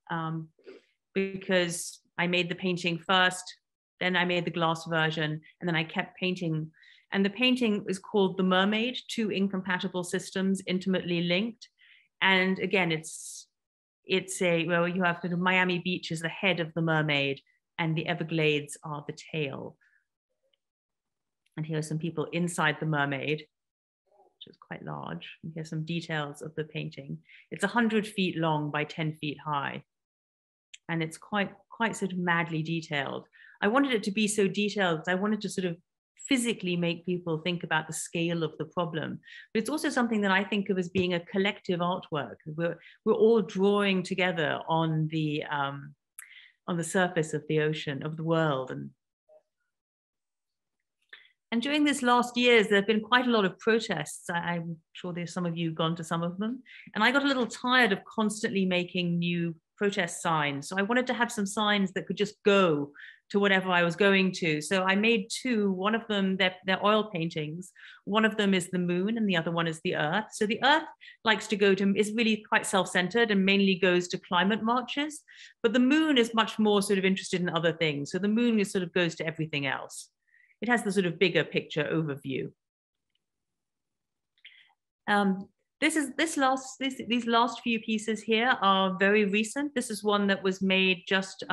because I made the painting first, then I made the glass version, and then I kept painting. And the painting is called The Mermaid, Two Incompatible Systems Intimately Linked. And again, well, you have sort of Miami Beach is the head of the mermaid and the Everglades are the tail. And here are some people inside the mermaid, which is quite large. And here's some details of the painting. It's 100 feet long by 10 feet high. And it's quite sort of madly detailed. I wanted it to be so detailed. I wanted to sort of physically make people think about the scale of the problem. But it's also something that I think of as being a collective artwork. We're all drawing together on the surface of the ocean, of the world. And during this last year, there have been quite a lot of protests. I'm sure there's some of you gone to some of them. And I got a little tired of constantly making new protest signs. So I wanted to have some signs that could just go to whatever I was going to. So I made two. One of them, they're oil paintings. One of them is the moon and the other one is the earth. So the earth likes to go to, is really quite self-centered and mainly goes to climate marches. But the moon is much more sort of interested in other things. So the moon is sort of goes to everything else. It has the sort of bigger picture overview. These last few pieces here are very recent. This is one that was made just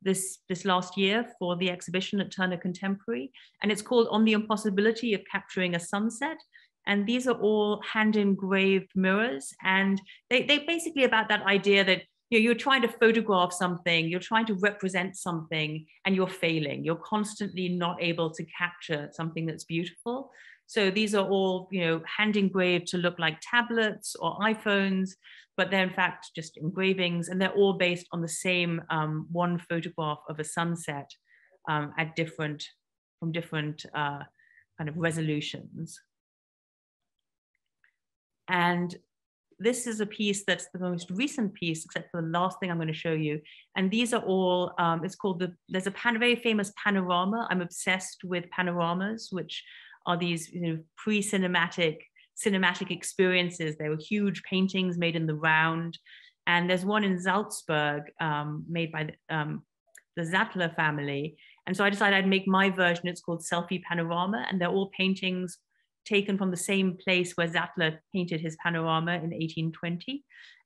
this last year for the exhibition at Turner Contemporary, and it's called "On the Impossibility of Capturing a Sunset." And these are all hand-engraved mirrors, and they basically about that idea that, you know, you're trying to photograph something, you're trying to represent something, and you're failing. You're constantly not able to capture something that's beautiful. So these are all, you know, hand engraved to look like tablets or iPhones, but they're in fact just engravings, and they're all based on the same one photograph of a sunset at different kind of resolutions. And this is a piece that's the most recent piece, except for the last thing I'm going to show you. And these are all, it's called, there's a very famous panorama. I'm obsessed with panoramas, which are these, you know, pre-cinematic experiences. They were huge paintings made in the round. And there's one in Salzburg made by the Sattler family. And so I decided I'd make my version. It's called Selfie Panorama, and they're all paintings taken from the same place where Sattler painted his panorama in 1820.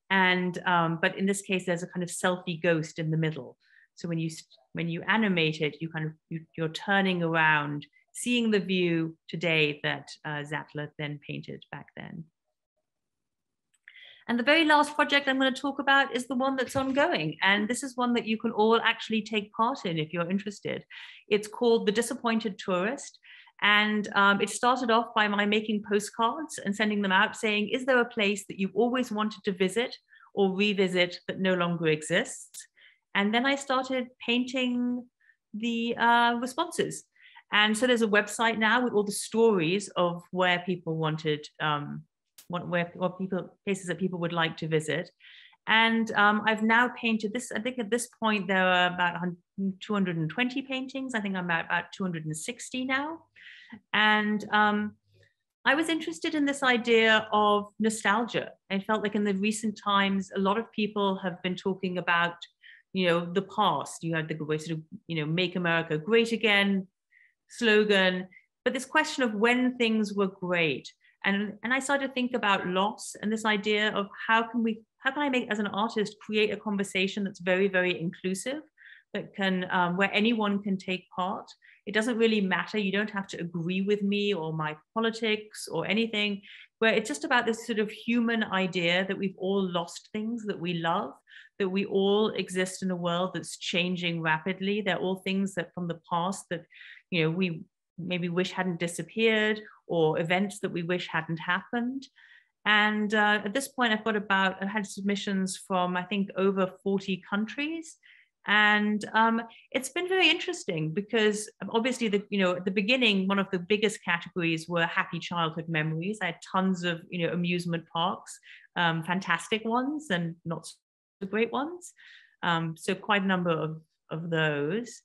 And, but in this case, there's a kind of selfie ghost in the middle. So when you animate it, you kind of, you're turning around, seeing the view today that Sattler then painted back then. And the very last project I'm going to talk about is the one that's ongoing. And this is one that you can all actually take part in if you're interested. It's called The Disappointed Tourist. And it started off by my making postcards and sending them out saying, is there a place that you've always wanted to visit or revisit that no longer exists? And then I started painting the responses. And so there's a website now with all the stories of where people wanted, places that people would like to visit. And I've now painted this, I think at this point, there are about 220 paintings. I think I'm at about 260 now. And I was interested in this idea of nostalgia. I felt like in the recent times, a lot of people have been talking about, you know, the past. You had the sort of, you know, Make America Great Again slogan, but this question of when things were great. And I started to think about loss and this idea of how can I make, as an artist, create a conversation that's very, very inclusive, that can, where anyone can take part. It doesn't really matter. You don't have to agree with me or my politics or anything, where it's just about this sort of human idea that we've all lost things that we love, that we all exist in a world that's changing rapidly. They're all things that from the past that, you know, we maybe wish hadn't disappeared, or events that we wish hadn't happened. And at this point, I had submissions from, I think, over 40 countries. And it's been very interesting because obviously, at the beginning, one of the biggest categories were happy childhood memories. I had tons of, you know, amusement parks, fantastic ones and not so great ones. So quite a number of those.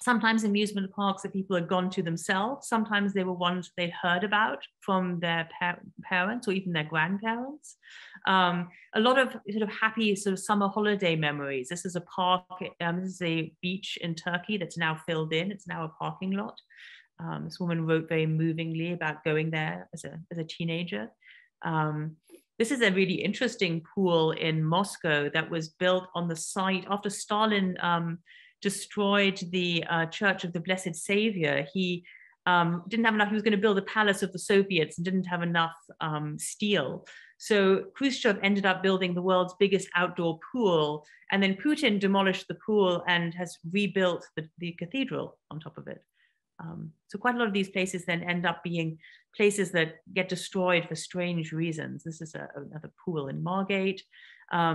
Sometimes amusement parks that people had gone to themselves. Sometimes they were ones they'd heard about from their parents or even their grandparents. A lot of sort of happy sort of summer holiday memories. This is a park, this is a beach in Turkey that's now filled in. It's now a parking lot. This woman wrote very movingly about going there as a teenager. This is a really interesting pool in Moscow that was built on the site after Stalin destroyed the Church of the Blessed Savior. He didn't have enough, he was going to build a palace of the Soviets and didn't have enough steel. So Khrushchev ended up building the world's biggest outdoor pool, and then Putin demolished the pool and has rebuilt the cathedral on top of it. So quite a lot of these places then end up being places that get destroyed for strange reasons. This is another pool in Margate.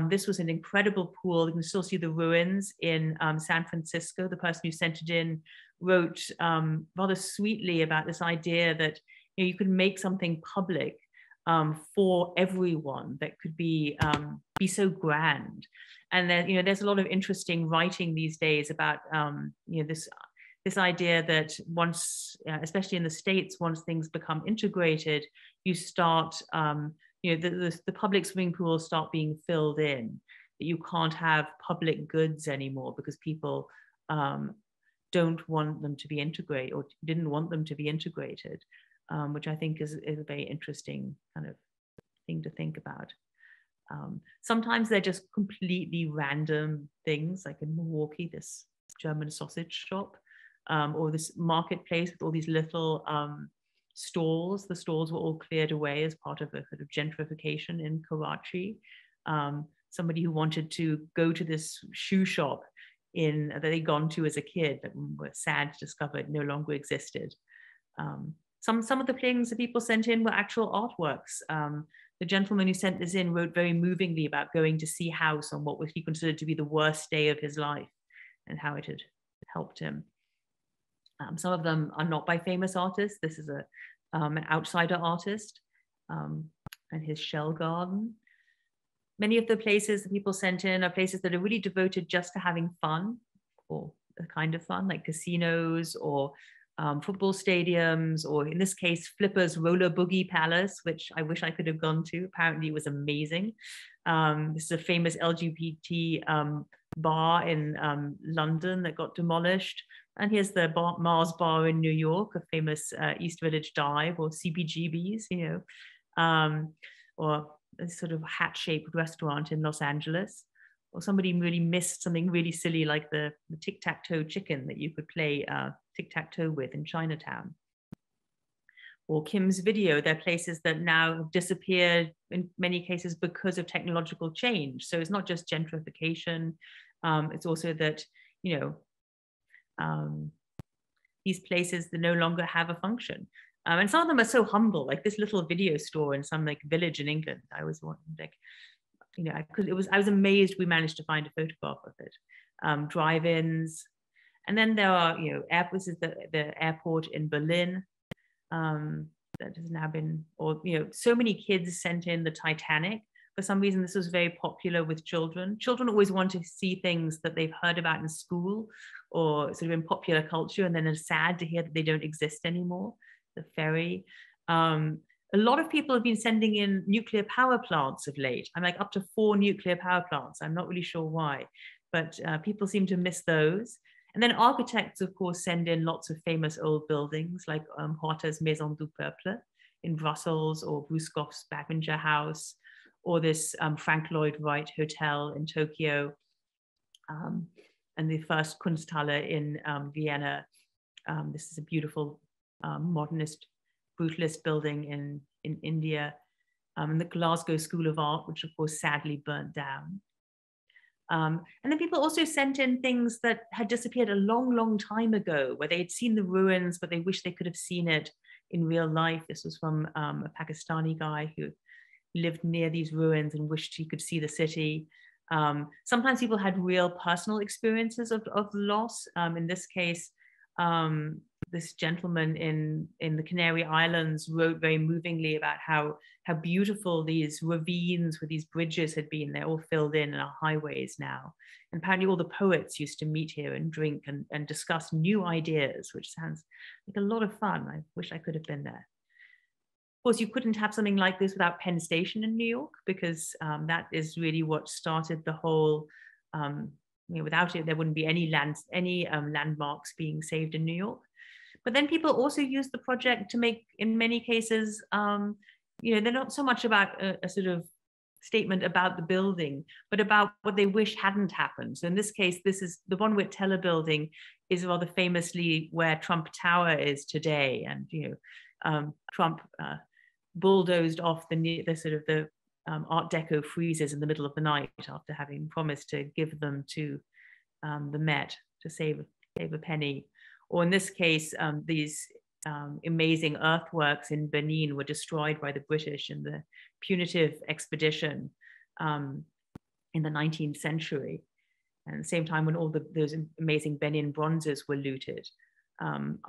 This was an incredible pool. You can still see the ruins in San Francisco. The person who sent it in wrote rather sweetly about this idea that you could make something public for everyone that could be so grand. And then there's a lot of interesting writing these days about this idea that once, especially in the States, once things become integrated, you start, the public swimming pools start being filled in, that you can't have public goods anymore because people don't want them to be integrated or didn't want them to be integrated, which I think is a very interesting kind of thing to think about. Sometimes they're just completely random things, like in Milwaukee, this German sausage shop, or this marketplace with all these little stalls. The stalls were all cleared away as part of a sort of gentrification in Karachi. Somebody who wanted to go to this shoe shop that they'd gone to as a kid that were sad to discover it no longer existed. Some of the things that people sent in were actual artworks. The gentleman who sent this in wrote very movingly about going to see House on what he considered to be the worst day of his life and how it had helped him. Some of them are not by famous artists. This is an outsider artist and his shell garden. Many of the places that people sent in are places that are really devoted just to having fun, or a kind of fun, like casinos or football stadiums, or in this case, Flipper's Roller Boogie Palace, which I wish I could have gone to. Apparently it was amazing. This is a famous LGBT bar in London that got demolished. And here's the Mars Bar in New York, a famous East Village dive, or CBGBs, or a sort of hat-shaped restaurant in Los Angeles. Or somebody really missed something really silly like the tic-tac-toe chicken that you could play tic-tac-toe with in Chinatown. Or Kim's Video. They're places that now have disappeared in many cases because of technological change. So it's not just gentrification. It's also that, these places that no longer have a function. And some of them are so humble, like this little video store in some village in England. I was like, I was amazed we managed to find a photograph of it. Drive-ins. And then there are, this is the airport in Berlin that has now been, so many kids sent in the Titanic. For some reason, this was very popular with children. Children always want to see things that they've heard about in school or sort of in popular culture, and then are sad to hear that they don't exist anymore. The ferry. A lot of people have been sending in nuclear power plants of late. I'm like up to 4 nuclear power plants. I'm not really sure why, but people seem to miss those. And then architects, of course, send in lots of famous old buildings like Horta's Maison du Peuple in Brussels, or Bruskopf's Babinger House, or this Frank Lloyd Wright Hotel in Tokyo, and the first Kunsthalle in Vienna. This is a beautiful modernist, brutalist building in India, and the Glasgow School of Art, which of course sadly burnt down. And then people also sent in things that had disappeared a long, long time ago, where they had seen the ruins, but they wished they could have seen it in real life. This was from a Pakistani guy who lived near these ruins and wished he could see the city. Sometimes people had real personal experiences of loss. In this case, this gentleman in the Canary Islands wrote very movingly about how beautiful these ravines with these bridges had been. They're all filled in and are highways now. And apparently all the poets used to meet here and drink and discuss new ideas, which sounds like a lot of fun. I wish I could have been there. Of course, you couldn't have something like this without Penn Station in New York, because that is really what started the whole, without it, there wouldn't be any landmarks being saved in New York. But then people also used the project to make, in many cases, they're not so much about a sort of statement about the building, but about what they wish hadn't happened. So in this case, this is the Von Wittella building is rather famously where Trump Tower is today. And, Trump bulldozed off the Art Deco friezes in the middle of the night after having promised to give them to the Met to save a penny. or in this case, these amazing earthworks in Benin were destroyed by the British in the punitive expedition in the 19th century. And at the same time when all those amazing Benin bronzes were looted.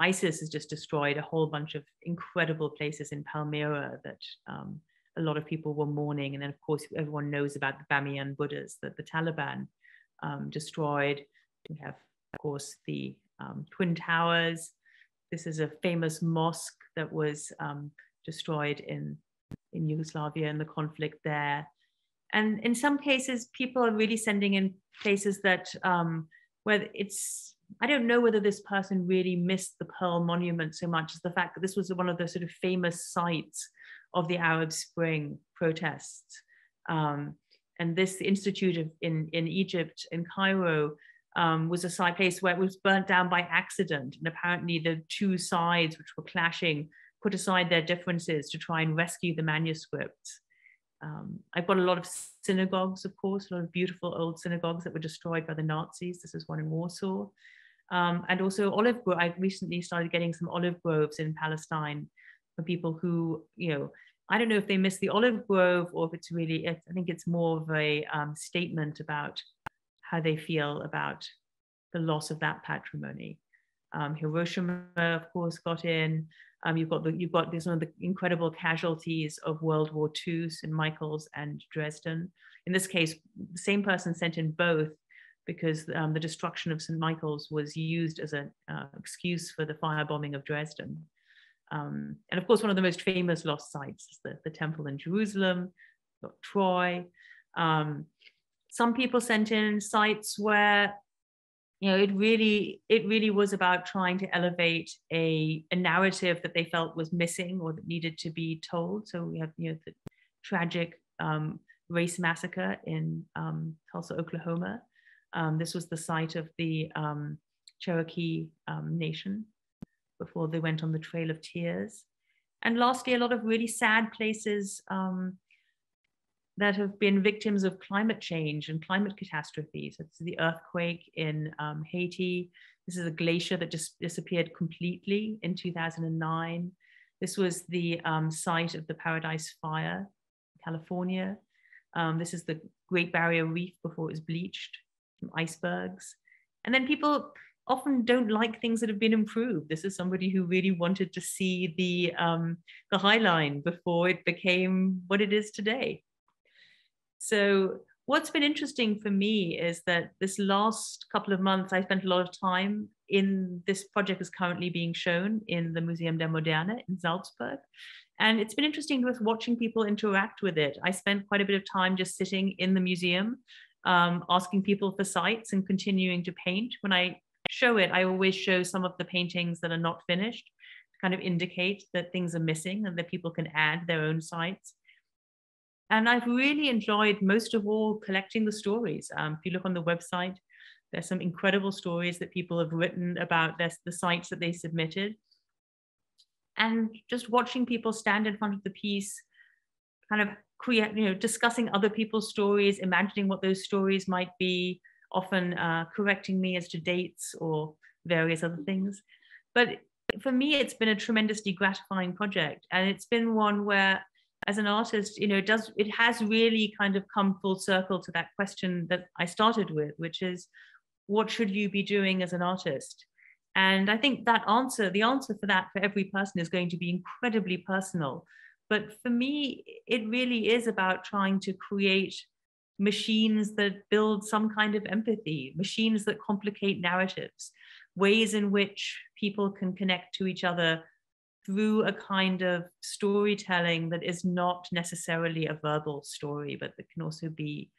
ISIS has just destroyed a whole bunch of incredible places in Palmyra that a lot of people were mourning. And then of course, everyone knows about the Bamiyan Buddhas that the Taliban destroyed. We have of course the Twin Towers. This is a famous mosque that was destroyed in Yugoslavia in the conflict there. And in some cases, people are really sending in places that where it's, I don't know whether this person really missed the Pearl Monument so much as the fact that this was one of the sort of famous sites of the Arab Spring protests. And this institute in Egypt, in Cairo, was a place where it was burnt down by accident. And apparently the two sides which were clashing put aside their differences to try and rescue the manuscripts. I've got a lot of synagogues, of course, a lot of beautiful old synagogues that were destroyed by the Nazis. This is one in Warsaw. And also olive grove. I recently started getting some olive groves in Palestine for people who, you know, I don't know if they miss the olive grove or if it's really, I think it's more of a statement about how they feel about the loss of that patrimony. Hiroshima, of course, got in. You've got this one of the incredible casualties of World War II, St. Michael's and Dresden. In this case, the same person sent in both because the destruction of St. Michael's was used as an excuse for the firebombing of Dresden. And of course, one of the most famous lost sites is the temple in Jerusalem, Troy. Some people sent in sites where, you know, it really was about trying to elevate a narrative that they felt was missing or that needed to be told. So we have, you know, the tragic race massacre in Tulsa, Oklahoma. This was the site of the Cherokee Nation before they went on the Trail of Tears. And lastly, a lot of really sad places that have been victims of climate change and climate catastrophes. It's the earthquake in Haiti. This is a glacier that just disappeared completely in 2009. This was the site of the Paradise Fire, California. This is the Great Barrier Reef before it was bleached from icebergs. And then people often don't like things that have been improved. This is somebody who really wanted to see the High Line before it became what it is today. So what's been interesting for me is that this last couple of months, I spent a lot of time in this project is currently being shown in the Museum der Moderne in Salzburg. And it's been interesting with watching people interact with it. I spent quite a bit of time just sitting in the museum, asking people for sites and continuing to paint. When I show it, I always show some of the paintings that are not finished to kind of indicate that things are missing and that people can add their own sites. And I've really enjoyed, most of all, collecting the stories. If you look on the website, there's some incredible stories that people have written about the sites that they submitted. And just watching people stand in front of the piece, kind of create, you know, discussing other people's stories, imagining what those stories might be, often correcting me as to dates or various other things. But for me, it's been a tremendously gratifying project. And it's been one where, as an artist, you know, it has really kind of come full circle to that question that I started with, which is, what should you be doing as an artist? And I think that answer, the answer for that for every person is going to be incredibly personal. But for me, it really is about trying to create machines that build some kind of empathy, machines that complicate narratives, ways in which people can connect to each other through a kind of storytelling that is not necessarily a verbal story, but that can also be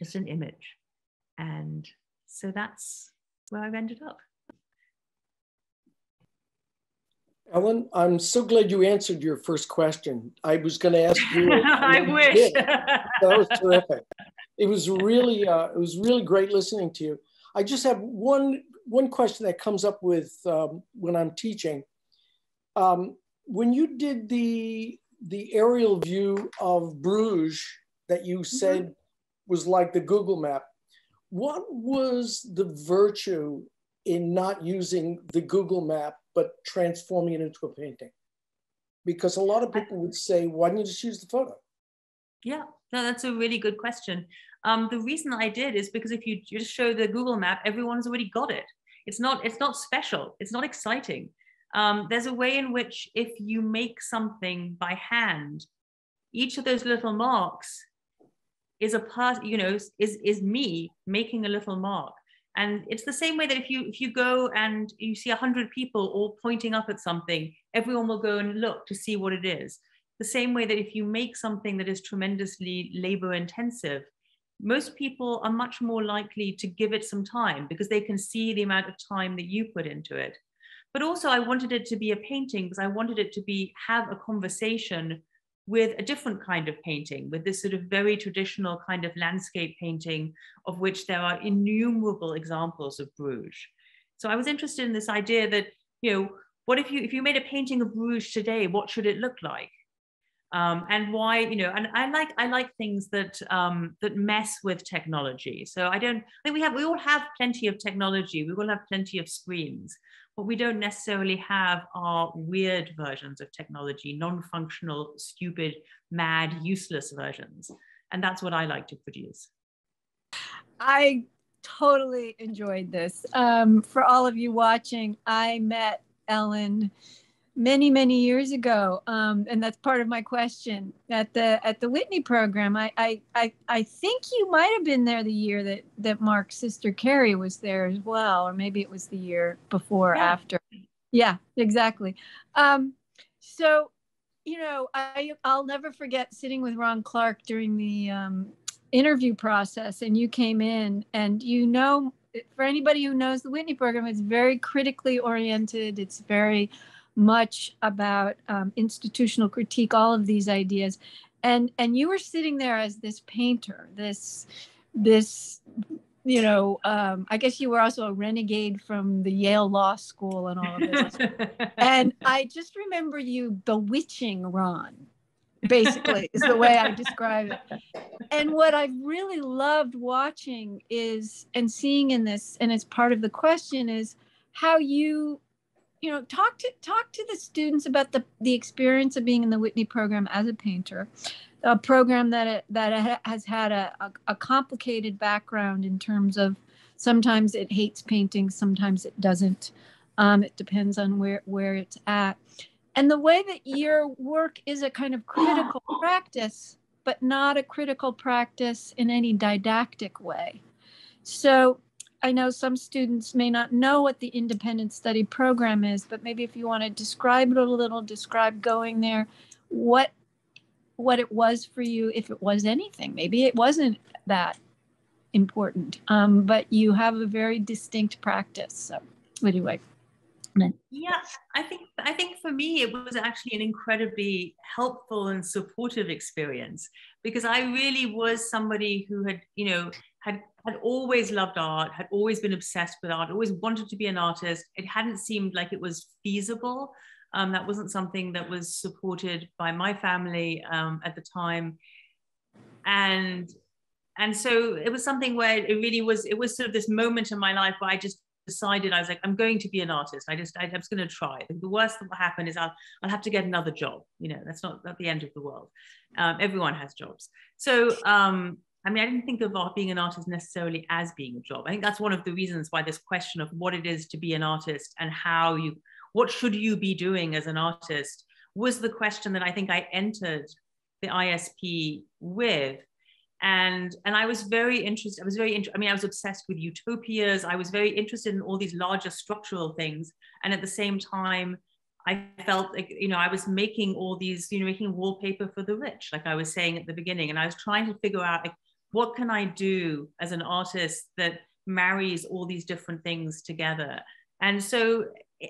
just an image. And so that's where I've ended up. Ellen, I'm so glad you answered your first question. I was going to ask you. I wish. That was terrific. It was really great listening to you. I just have one question that comes up with when I'm teaching. When you did the aerial view of Bruges that you said was like the Google map, what was the virtue in not using the Google map, but transforming it into a painting? Because a lot of people would say, why don't you just use the photo? Yeah, no, that's a really good question. The reason I did is because if you just show the Google map, everyone's already got it. It's not special. It's not exciting. There's a way in which if you make something by hand, each of those little marks is a part, you know, is me making a little mark. And it's the same way that if you go and you see 100 people all pointing up at something, everyone will go and look to see what it is. The same way that if you make something that is tremendously labor intensive, most people are much more likely to give it some time because they can see the amount of time that you put into it. But also I wanted it to be a painting because I wanted it to have a conversation with a different kind of painting, with this sort of very traditional kind of landscape painting of which there are innumerable examples of Bruges. So I was interested in this idea that, you know, what if you made a painting of Bruges today, what should it look like? And why, you know, and I like things that that mess with technology. So we all have plenty of technology. We all have plenty of screens, but we don't necessarily have our weird versions of technology, non-functional, stupid, mad, useless versions. And that's what I like to produce. I totally enjoyed this. For all of you watching, I met Ellen many, many years ago. And that's part of my question. At the Whitney program, I think you might have been there the year that Mark's sister Carrie was there as well, or maybe it was the year before or after. Yeah, exactly. So, you know, I'll never forget sitting with Ron Clark during the interview process, and you came in, and you know, for anybody who knows the Whitney program, it's very critically oriented. It's very much about institutional critique, all of these ideas, and you were sitting there as this painter, this you know, I guess you were also a renegade from the Yale Law School and all of this, and I just remember you bewitching Ron, basically, is the way I describe it. And what I really loved watching is and seeing in this, and it's part of the question, is how you know, talk to the students about the experience of being in the Whitney program as a painter, a program that has had a complicated background in terms of sometimes it hates painting, sometimes it doesn't. It depends on where it's at. And the way that your work is a kind of critical practice, but not a critical practice in any didactic way. So I know some students may not know what the independent study program is, but maybe if you want to describe it a little, describe going there, what it was for you, if it was anything. Maybe it wasn't that important, but you have a very distinct practice. So anyway. Yeah, I think for me, it was actually an incredibly helpful and supportive experience, because I really was somebody who had, you know, had always loved art, had always been obsessed with art, always wanted to be an artist. It hadn't seemed like it was feasible. That wasn't something that was supported by my family at the time. And so it was something where it was sort of this moment in my life where I just decided, I was like, I'm going to be an artist. I'm just going to try. The worst that will happen is I'll have to get another job. You know, that's not the end of the world. Everyone has jobs. So, I mean, I didn't think of being an artist necessarily as being a job. I think that's one of the reasons why this question of what it is to be an artist and what should you be doing as an artist was the question that I think I entered the ISP with. And I was very interested. I mean, I was obsessed with utopias. I was very interested in all these larger structural things. And at the same time, I felt like, you know, I was making all these, you know, making wallpaper for the rich, like I was saying at the beginning. And I was trying to figure out, like, what can I do as an artist that marries all these different things together? And so,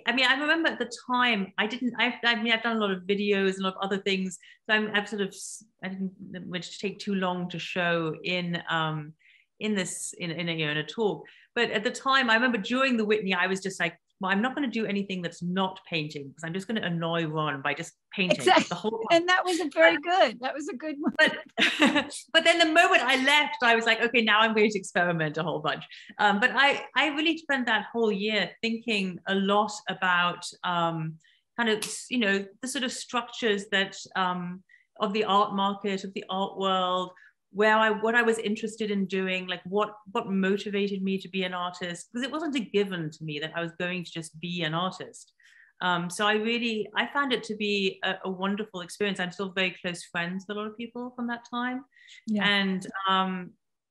I mean, I remember at the time, I've done a lot of videos and a lot of other things. So I didn't which take too long to show in this, in a talk. But at the time, I remember during the Whitney, I was just like, well, I'm not going to do anything that's not painting because I'm just going to annoy Ron by just painting the whole time. And that was a very good, that was a good one. But then the moment I left, I was like, okay, now I'm going to experiment a whole bunch. But I really spent that whole year thinking a lot about kind of, you know, the sort of structures that of the art market, of the art world, where what I was interested in doing, like what motivated me to be an artist, because it wasn't a given to me that I was going to just be an artist. So I found it to be a wonderful experience. I'm still very close friends with a lot of people from that time. Yeah.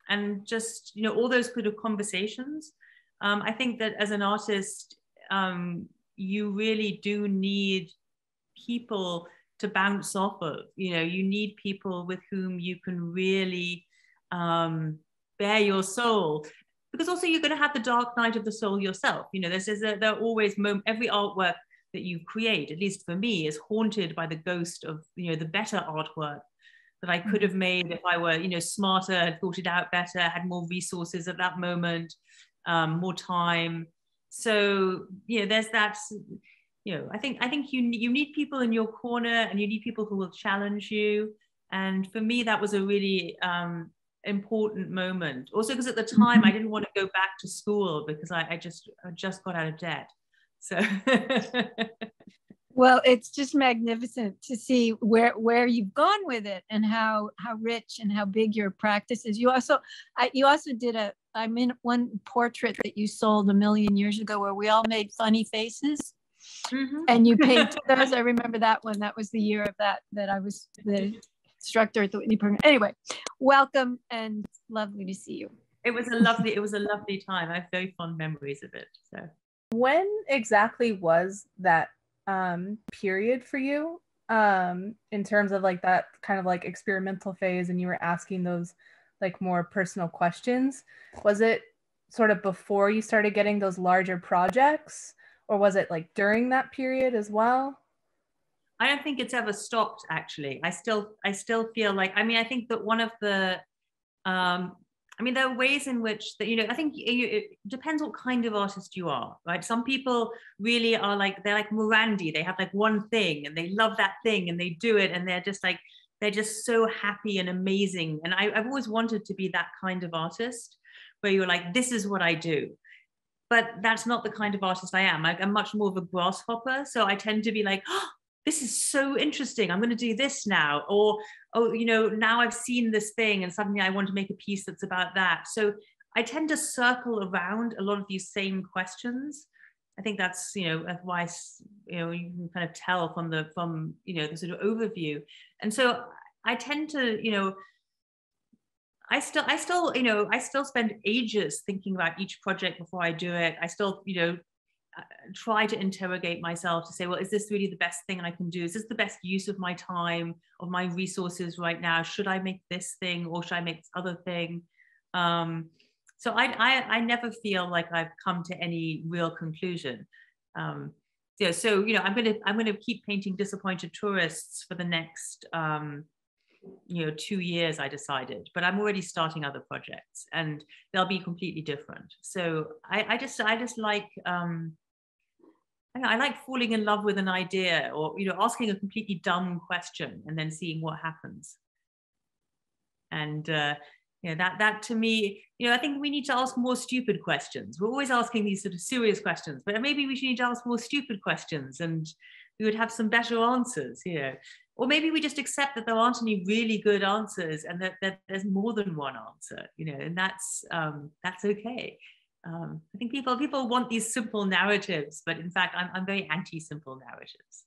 And just, you know, all those kind of conversations. I think that as an artist, you really do need people to bounce off of. You know, you need people with whom you can really bear your soul, because also you're going to have the dark night of the soul yourself. You know, there are always moments. Every artwork that you create, at least for me, is haunted by the ghost of, you know, the better artwork that I could have made if I were, you know, smarter, had thought it out better, had more resources at that moment, more time. So, you know, there's that. You know, I think you need people in your corner, and you need people who will challenge you. And for me, that was a really important moment. Also, because at the time I didn't want to go back to school because I just got out of debt. So, well, it's just magnificent to see where you've gone with it, and how rich and how big your practice is. You also did a. I'm in one portrait that you sold a million years ago where we all made funny faces. Mm-hmm. And you painted those. I remember that one. That was the year of that I was the instructor at the Whitney program. Anyway, welcome and lovely to see you. It was a lovely time. I have very fond memories of it. So, when exactly was that period for you in terms of like that kind of like experimental phase, and you were asking those like more personal questions? Was it sort of before you started getting those larger projects? Or was it like during that period as well? I don't think it's ever stopped, actually. I still feel like, I mean, I think that one of the, I mean, there are ways in which that, you know, I think it depends what kind of artist you are, right? Some people really are like, they're like Morandi. They have like one thing and they love that thing and they do it. And they're just like, they're just so happy and amazing. And I've always wanted to be that kind of artist where you're like, this is what I do. But that's not the kind of artist I am. I'm much more of a grasshopper. So I tend to be like, oh, this is so interesting. I'm going to do this now. Or, oh, you know, now I've seen this thing and suddenly I want to make a piece that's about that. So I tend to circle around a lot of these same questions. I think that's, you know, why, you know, you can kind of tell from, you know, the sort of overview. And so I tend to, you know, I still, you know, I still spend ages thinking about each project before I do it. I still, you know, try to interrogate myself to say, well, is this really the best thing I can do? Is this the best use of my time, of my resources right now? Should I make this thing or should I make this other thing? So I never feel like I've come to any real conclusion. Yeah, so, you know, I'm gonna keep painting disappointed tourists for the next, you know, 2 years, I decided, but I'm already starting other projects and they'll be completely different. So I just like, I like falling in love with an idea, or, you know, asking a completely dumb question and then seeing what happens. And, you know, that to me, you know, I think we need to ask more stupid questions. We're always asking these sort of serious questions, but maybe we should need to ask more stupid questions and we would have some better answers, you know. Or maybe we just accept that there aren't any really good answers and that there's more than one answer, you know, and that's okay. I think people want these simple narratives, but in fact, I'm very anti-simple narratives.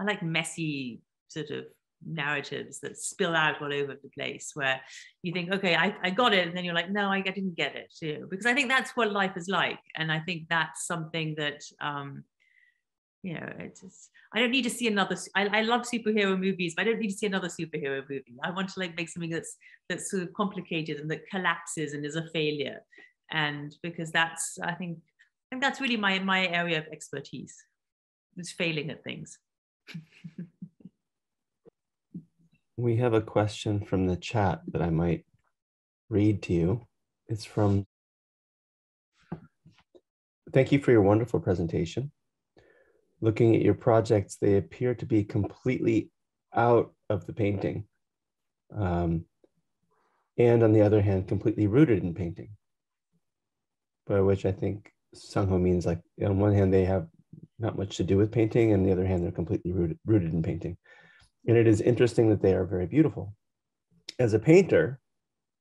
I like messy sort of narratives that spill out all over the place where you think, okay, I got it. And then you're like, no, I didn't get it, you know, because I think that's what life is like. And I think that's something that, you know, I don't need to see another. I love superhero movies, but I don't need to see another superhero movie. I want to like make something that's sort of complicated and that collapses and is a failure. And because that's, I think that's really my area of expertise, is failing at things. We have a question from the chat that I might read to you. It's from Thank you for your wonderful presentation. Looking at your projects, they appear to be completely out of the painting. And on the other hand, completely rooted in painting. By which I think Sangho means, like, on one hand, they have not much to do with painting, and on the other hand, they're completely rooted in painting. And it is interesting that they are very beautiful. As a painter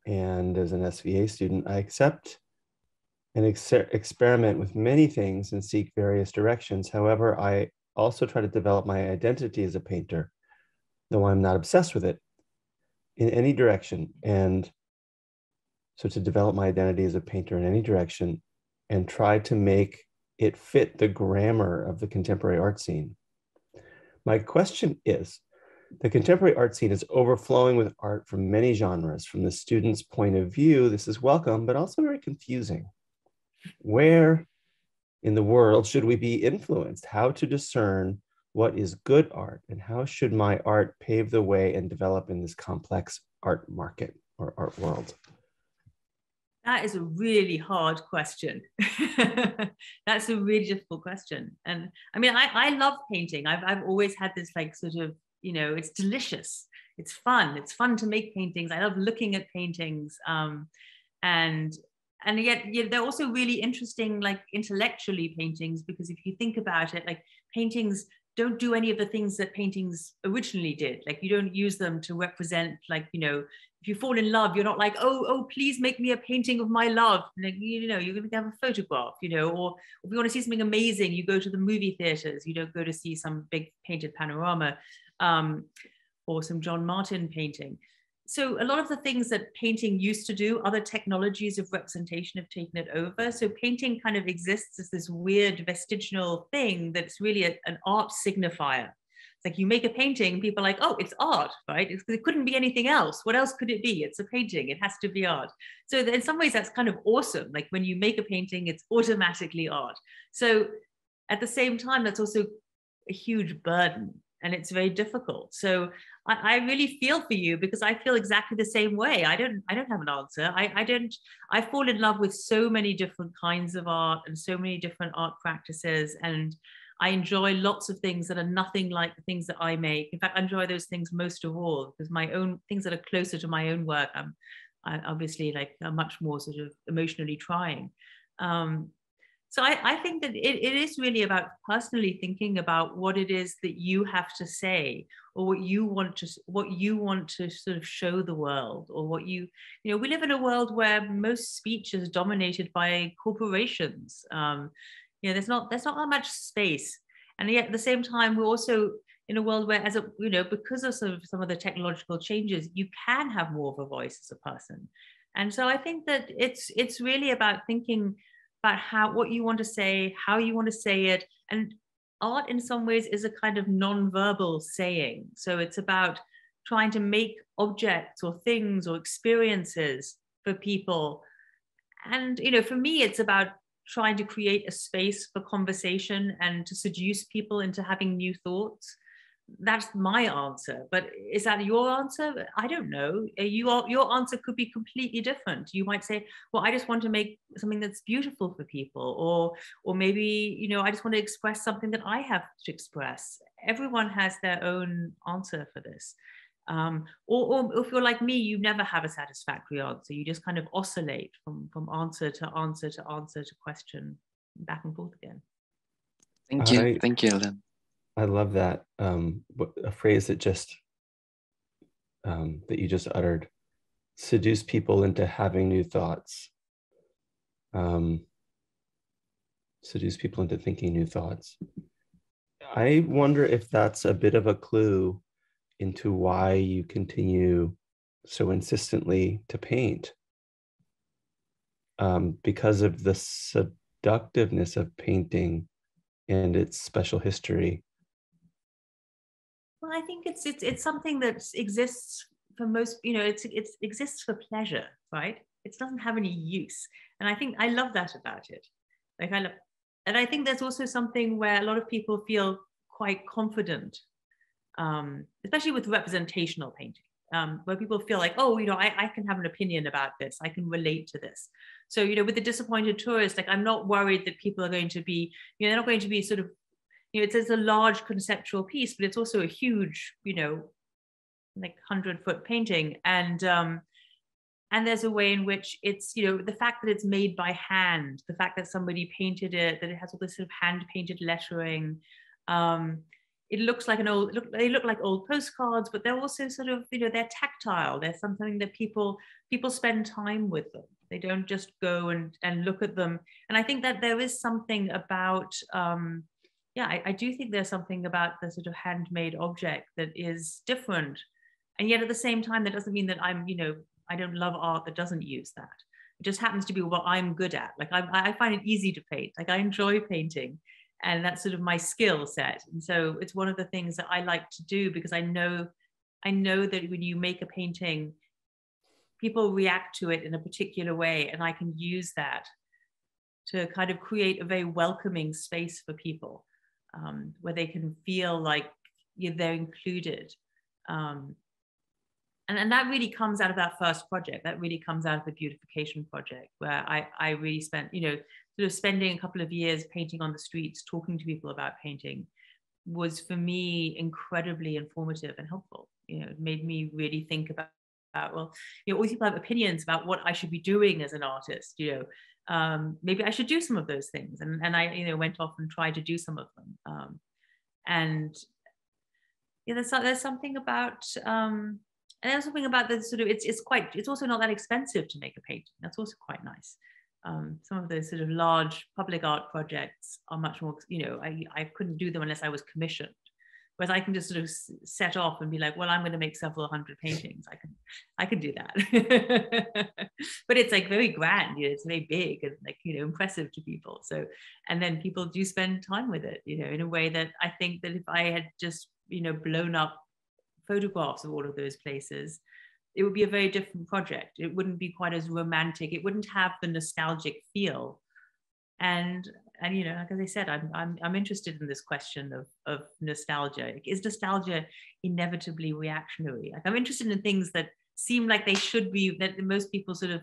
and as an SVA student, I accept and experiment with many things and seek various directions. However, I also try to develop my identity as a painter, though I'm not obsessed with it, in any direction. And so to develop my identity as a painter in any direction and try to make it fit the grammar of the contemporary art scene. My question is, the contemporary art scene is overflowing with art from many genres. From the student's point of view, this is welcome, but also very confusing. Where in the world should we be influenced? How to discern what is good art, and how should my art pave the way and develop in this complex art market or art world? That is a really hard question. That's a really difficult question. And I mean, I love painting. I've always had this, like, sort of, you know, it's delicious. It's fun. It's fun to make paintings. I love looking at paintings. And yet they're also really interesting, like, intellectually, paintings, because if you think about it, like, paintings don't do any of the things that paintings originally did. Like, you don't use them to represent, like, you know, if you fall in love, you're not like, oh, please make me a painting of my love. Like, you know, you're going to have a photograph, you know, or if you want to see something amazing, you go to the movie theaters. You don't go to see some big painted panorama or some John Martin painting. So a lot of the things that painting used to do, other technologies of representation have taken it over. So painting kind of exists as this weird vestigial thing that's really an art signifier. It's like you make a painting, people are like, oh, it's art, right? It couldn't be anything else. What else could it be? It's a painting, it has to be art. So in some ways that's kind of awesome. Like when you make a painting, it's automatically art. So at the same time, that's also a huge burden. And it's very difficult. So I really feel for you, because I feel exactly the same way. I don't have an answer. I fall in love with so many different kinds of art and so many different art practices. And I enjoy lots of things that are nothing like the things that I make. In fact, I enjoy those things most of all, because my own things that are closer to my own work, I obviously, like, are much more sort of emotionally trying. So I think that it is really about personally thinking about what it is that you have to say, or what you want to sort of show the world, or what you know, we live in a world where most speech is dominated by corporations. You know, there's not that much space. And yet at the same time, we're also in a world where, as a, you know, because of sort of some of the technological changes, you can have more of a voice as a person. And so I think that it's really about thinking about what you want to say, how you want to say it. And art in some ways is a kind of non-verbal saying. So it's about trying to make objects or things or experiences for people. And, you know, for me, it's about trying to create a space for conversation and to seduce people into having new thoughts. That's my answer, but is that your answer? I don't know. Your answer could be completely different. You might say, well, I just want to make something that's beautiful for people, or maybe, you know, I just want to express something that I have to express. Everyone has their own answer for this. Or if you're like me, you never have a satisfactory answer. You just kind of oscillate from answer to answer to answer to question, back and forth again. Thank you. Thank you, Ellen. I love that, a phrase that you just uttered, seduce people into having new thoughts. Seduce people into thinking new thoughts. I wonder if that's a bit of a clue into why you continue so insistently to paint, because of the seductiveness of painting and its special history. Well, I think it's something that exists for most, you know, it exists for pleasure, right? It doesn't have any use. And I think I love that about it. Like and I think there's also something where a lot of people feel quite confident, especially with representational painting. where people feel like, oh, you know, I can have an opinion about this. I can relate to this. So, you know, with the disappointed tourist, like, I'm not worried that people are going to be, you know, they're not going to be sort of, you know, it's a large conceptual piece, but it's also a huge, you know, like 100-foot painting. And there's a way in which it's, you know, the fact that it's made by hand, the fact that somebody painted it, that it has all this sort of hand painted lettering. It looks like an old, they look like old postcards, but they're also sort of, you know, they're tactile. They're something that people spend time with them. They don't just go and look at them. And I think that there is something about, yeah, I do think there's something about the sort of handmade object that is different. And yet at the same time, that doesn't mean that I'm, you know, I don't love art that doesn't use that. It just happens to be what I'm good at. Like I find it easy to paint, like I enjoy painting. And that's sort of my skill set. And so it's one of the things that I like to do, because I know that when you make a painting, people react to it in a particular way. And I can use that to kind of create a very welcoming space for people, where they can feel like they're included. And that really comes out of that first project. That really comes out of the beautification project, where I really spent, you know, sort of spending a couple of years painting on the streets, talking to people about painting, was for me incredibly informative and helpful. You know, it made me really think about, well, you know, all these people have opinions about what I should be doing as an artist. You know, maybe I should do some of those things, and I, you know, went off and tried to do some of them. And yeah, there's something about. And there's something about the sort of, it's also not that expensive to make a painting. That's also quite nice. Some of those sort of large public art projects are much more, you know, I couldn't do them unless I was commissioned. Whereas I can just sort of set off and be like, well, I'm going to make several hundred paintings. I can do that. But it's like very grand, you know, it's very big and, like, you know, impressive to people. So, and then people do spend time with it, you know, in a way that I think that if I had just, you know, blown up photographs of all of those places, it would be a very different project. It wouldn't be quite as romantic. It wouldn't have the nostalgic feel. And you know, like as I said, I'm interested in this question of nostalgia. Is nostalgia inevitably reactionary? Like, I'm interested in things that seem like they should be, that most people sort of,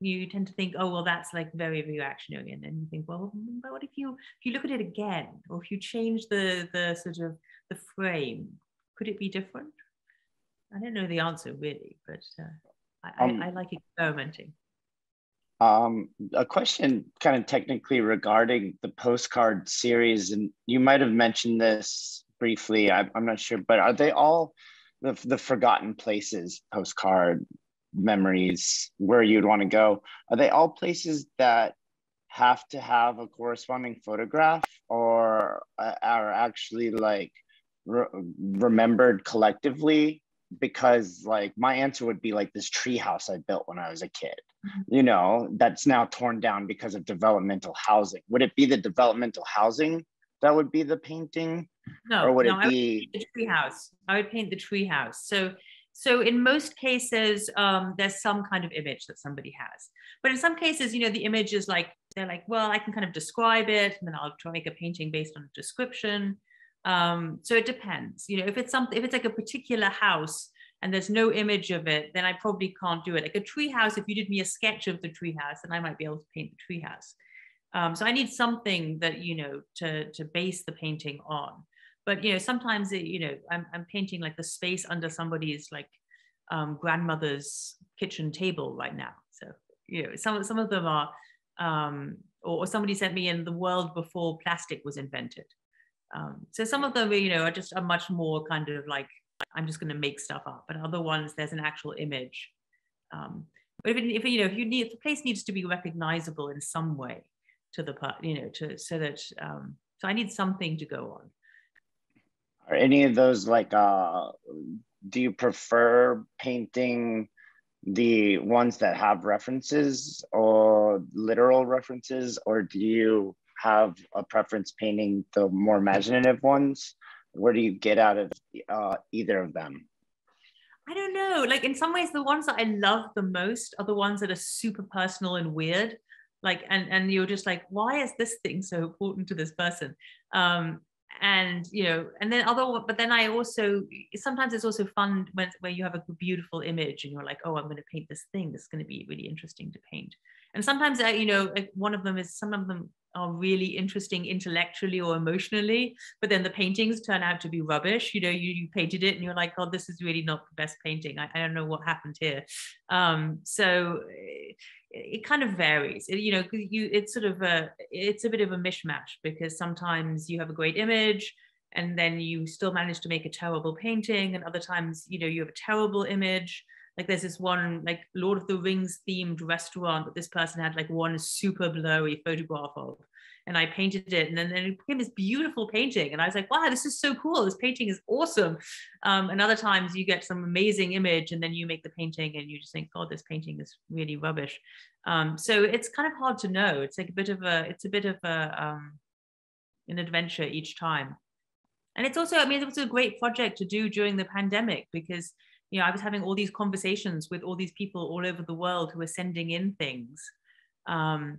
you tend to think, oh, well, that's like very reactionary. And then you think, well, but what if you look at it again, or if you change the sort of the frame, could it be different? I don't know the answer really, but I like experimenting. A question kind of technically regarding the postcard series, and you might have mentioned this briefly, I'm not sure, but are they all the forgotten places, postcard memories, where you'd want to go? Are they all places that have to have a corresponding photograph, or are actually like remembered collectively? Because like my answer would be like this tree house I built when I was a kid, you know, that's now torn down because of developmental housing. Would it be the developmental housing that would be the painting? No, or would no, it be the tree house? I would paint the tree house. So in most cases, there's some kind of image that somebody has, but in some cases, you know, the image is like, they're like, well, I can kind of describe it, and then I'll try to make a painting based on a description. So it depends, you know, if it's like a particular house and there's no image of it, then I probably can't do it. Like a tree house, if you did me a sketch of the tree house, then I might be able to paint the tree house. So I need something that, you know, to base the painting on. But, you know, sometimes, it, you know, I'm painting like the space under somebody's like grandmother's kitchen table right now. So, you know, some of them are, or somebody sent me in the world before plastic was invented. So some of them, you know, are just a much more kind of like, I'm just going to make stuff up, but other ones, there's an actual image. But if the place needs to be recognizable in some way to the part, you know, so I need something to go on. Are any of those like, do you prefer painting the ones that have references or literal references, or do you have a preference painting the more imaginative ones? Where do you get out of either of them? I don't know. Like in some ways, the ones that I love the most are the ones that are super personal and weird. Like, and you're just like, why is this thing so important to this person? And, you know, and then although, but then I also, sometimes it's also fun when, where you have a beautiful image and you're like, oh, I'm going to paint this thing. This is going to be really interesting to paint. And sometimes, you know, one of them is, some of them are really interesting intellectually or emotionally, but then the paintings turn out to be rubbish. You know, you painted it and you're like, oh, this is really not the best painting. I don't know what happened here. So it kind of varies, you know, it's sort of a, it's a bit of a mishmash, because sometimes you have a great image and then you still manage to make a terrible painting. And other times, you know, you have a terrible image. Like there's this one like Lord of the Rings themed restaurant that this person had like one super blurry photograph of, and I painted it, and then it became this beautiful painting, and I was like, wow, this is so cool, this painting is awesome. And other times you get some amazing image and then you make the painting and you just think, oh, this painting is really rubbish. So it's kind of hard to know. It's like a bit of a, it's a bit of a an adventure each time. And it's also, I mean, it was a great project to do during the pandemic, because you know, I was having all these conversations with all these people all over the world who were sending in things. And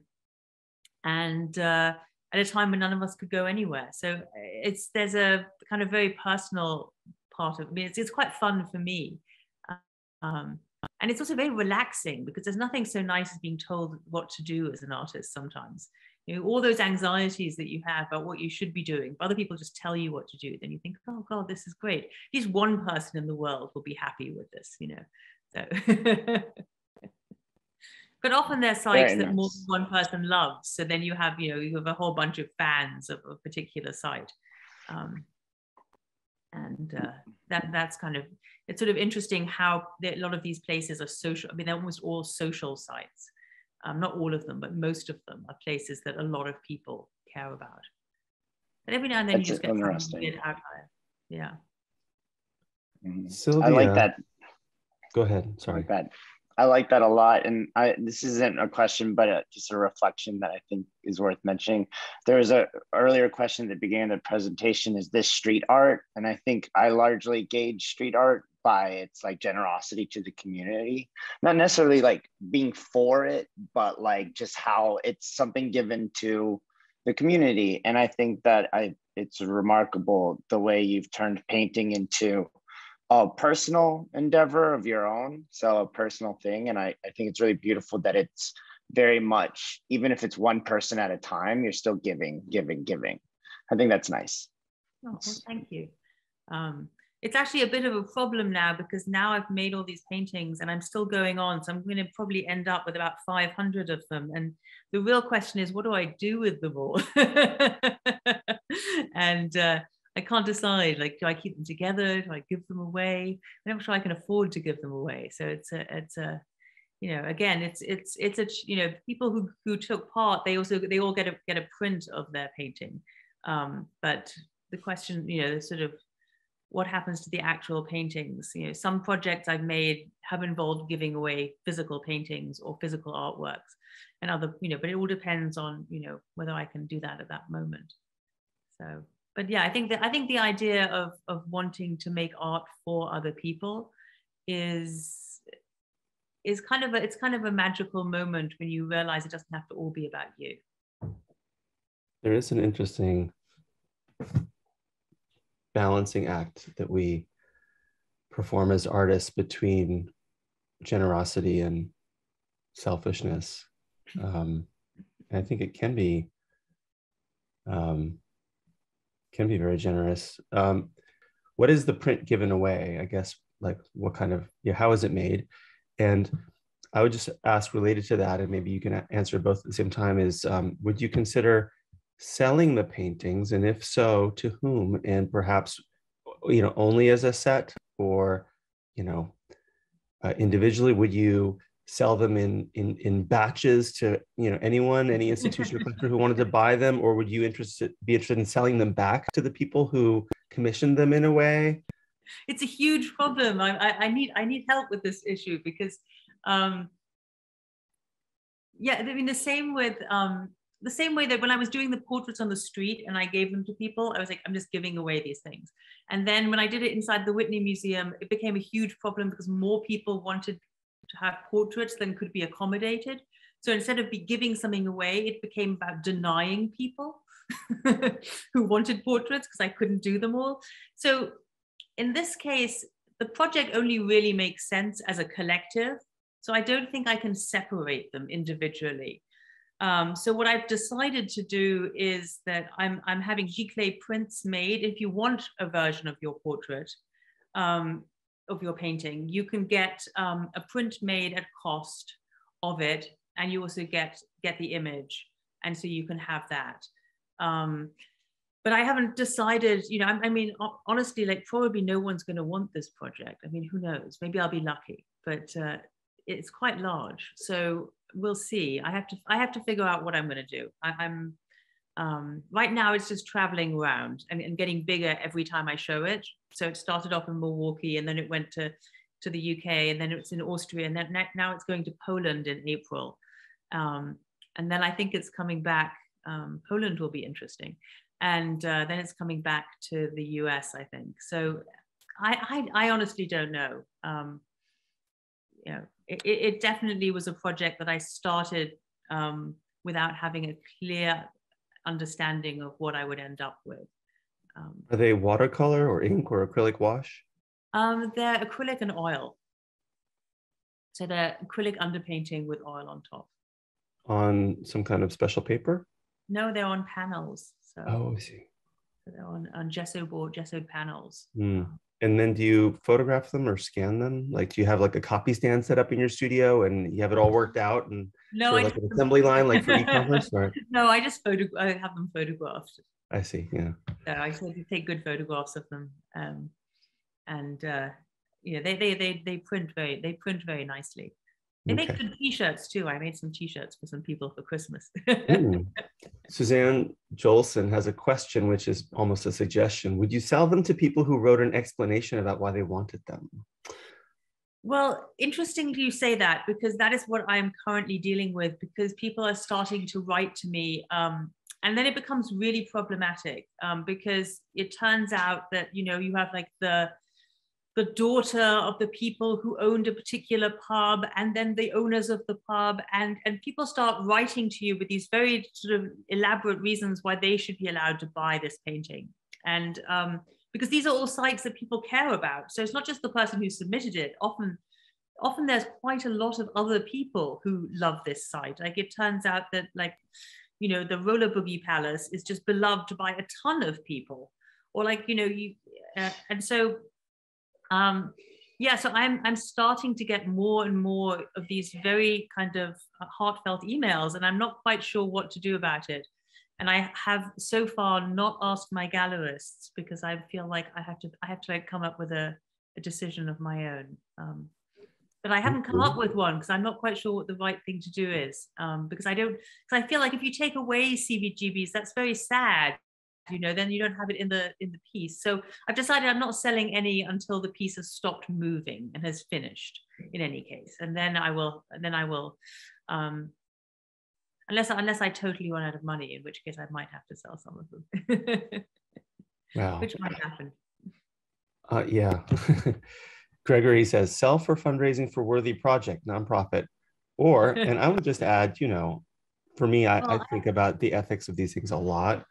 at a time when none of us could go anywhere. So it's, there's a kind of very personal part of me. It's quite fun for me. And it's also very relaxing, because there's nothing so nice as being told what to do as an artist sometimes. You know, all those anxieties that you have about what you should be doing, other people just tell you what to do. Then you think, oh God, this is great. At least one person in the world will be happy with this, you know. So, but often there are sites that more than one person loves. So then you have, you know, you have a whole bunch of fans of a particular site, and that's kind of, it's sort of interesting how a lot of these places are social. I mean, they're almost all social sites. Not all of them, but most of them are places that a lot of people care about. But every now and then that's, you just get some weird outlier. Yeah. Sylvia, I like that. Go ahead. Sorry. I like that a lot. And this isn't a question, but just a reflection that I think is worth mentioning. There was an earlier question that began the presentation, is this street art? And I think I largely gauge street art by its like generosity to the community, not necessarily like being for it, but like just how it's something given to the community. And I think that it's remarkable the way you've turned painting into a personal endeavor of your own, so a personal thing. And I think it's really beautiful that it's very much, even if it's one person at a time, you're still giving. I think that's nice. Oh, well, thank you. It's actually a bit of a problem now, because now I've made all these paintings and I'm still going on. So I'm going to probably end up with about 500 of them. And the real question is, what do I do with them all? And I can't decide, like, do I keep them together? Do I give them away? I'm not sure I can afford to give them away. So it's a, you know, again, it's a, you know, people who took part, they all get a print of their painting. But the question, you know, sort of, what happens to the actual paintings? You know, some projects I've made have involved giving away physical paintings or physical artworks, and other, you know, but it all depends on, you know, whether I can do that at that moment. So, but yeah, I think the idea of wanting to make art for other people is kind of a, it's kind of a magical moment when you realize it doesn't have to all be about you. There is an interesting balancing act that we perform as artists between generosity and selfishness. And I think it can be very generous. What is the print given away? I guess, like, what kind of, yeah, how is it made? And I would just ask related to that, and maybe you can answer both at the same time, is would you consider selling the paintings, and if so, to whom? And perhaps, you know, only as a set, or, you know, individually? Would you sell them in batches to, you know, anyone, any institution or country who wanted to buy them, or would you be interested in selling them back to the people who commissioned them in a way? It's a huge problem. I need help with this issue, because, yeah, I mean, the same with. The same way that when I was doing the portraits on the street and I gave them to people, I was like, I'm just giving away these things. And then when I did it inside the Whitney Museum, it became a huge problem, because more people wanted to have portraits than could be accommodated. So instead of giving something away, it became about denying people. who wanted portraits because I couldn't do them all. So in this case, the project only really makes sense as a collective. So I don't think I can separate them individually. So what I've decided to do is that I'm having giclée prints made. If you want a version of your portrait, of your painting, you can get a print made at cost of it, and you also get the image, and so you can have that. But I haven't decided, you know, I mean, honestly, like probably no one's going to want this project. I mean, who knows? Maybe I'll be lucky, but it's quite large, so we'll see. I have to figure out what I'm going to do. I'm right now it's just traveling around and getting bigger every time I show it. So it started off in Milwaukee, and then it went to the UK, and then it's in Austria, and then now it's going to Poland in April. And then I think it's coming back. Poland will be interesting. And then it's coming back to the US, I think. So I honestly don't know. You know, it definitely was a project that I started without having a clear understanding of what I would end up with. Are they watercolor or ink or acrylic wash? They're acrylic and oil. So they're acrylic underpainting with oil on top. On some kind of special paper? No, they're on panels. So, oh, I see. So they're on gesso board, gessoed panels. Mm. And then do you photograph them or scan them? Like, do you have like a copy stand set up in your studio and you have it all worked out and no, sort of like an assembly line like for e-commerce? Or... No, I have them photographed. I see, yeah. So I just take good photographs of them. And yeah, they print very nicely. They make good t-shirts too. I made some t-shirts for some people for Christmas. Suzanne Jolson has a question, which is almost a suggestion. Would you sell them to people who wrote an explanation about why they wanted them? Well, interestingly you say that, because that is what I'm currently dealing with, because people are starting to write to me. And then it becomes really problematic because it turns out that, you know, you have like the daughter of the people who owned a particular pub, and then the owners of the pub, and people start writing to you with these very sort of elaborate reasons why they should be allowed to buy this painting. And because these are all sites that people care about. So it's not just the person who submitted it. Often there's quite a lot of other people who love this site. Like it turns out that, like, you know, the Roller Boogie Palace is just beloved by a ton of people, or like, you know, and so, yeah, so I'm starting to get more and more of these very kind of heartfelt emails, and I'm not quite sure what to do about it. And I have so far not asked my gallerists because I feel like I have to like come up with a decision of my own. But I haven't come up with one because I'm not quite sure what the right thing to do is. Because I feel like if you take away CBGBs, that's very sad. You know, then you don't have it in the piece. So I've decided I'm not selling any until the piece has stopped moving and has finished in any case. And then I will, unless I totally run out of money, in which case I might have to sell some of them, wow. Which might happen. Yeah. Gregory says, sell for fundraising for Worthy Project, nonprofit. Or, and I would just add, you know, for me, I think about the ethics of these things a lot.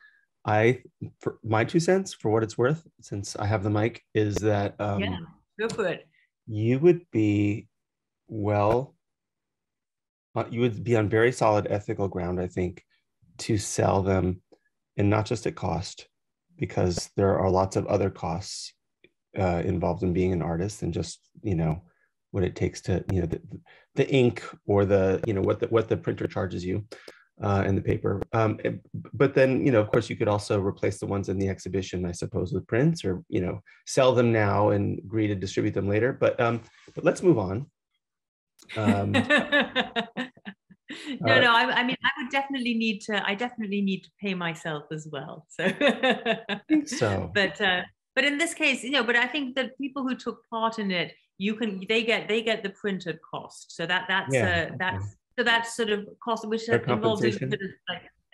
For my 2 cents, for what it's worth, since I have the mic, is that yeah, go for it. You would be on very solid ethical ground, I think, to sell them, and not just at cost, because there are lots of other costs involved in being an artist, and just, you know, what it takes to, you know, the ink, or the, you know, what the printer charges you. And the paper, but then, you know, of course, you could also replace the ones in the exhibition, I suppose, with prints, or, you know, sell them now and agree to distribute them later. But let's move on. No. I mean, I definitely need to pay myself as well. So I think so. But in this case, you know, but I think that people who took part in it, they get the print at cost. So that's. So that sort of cost, which involves a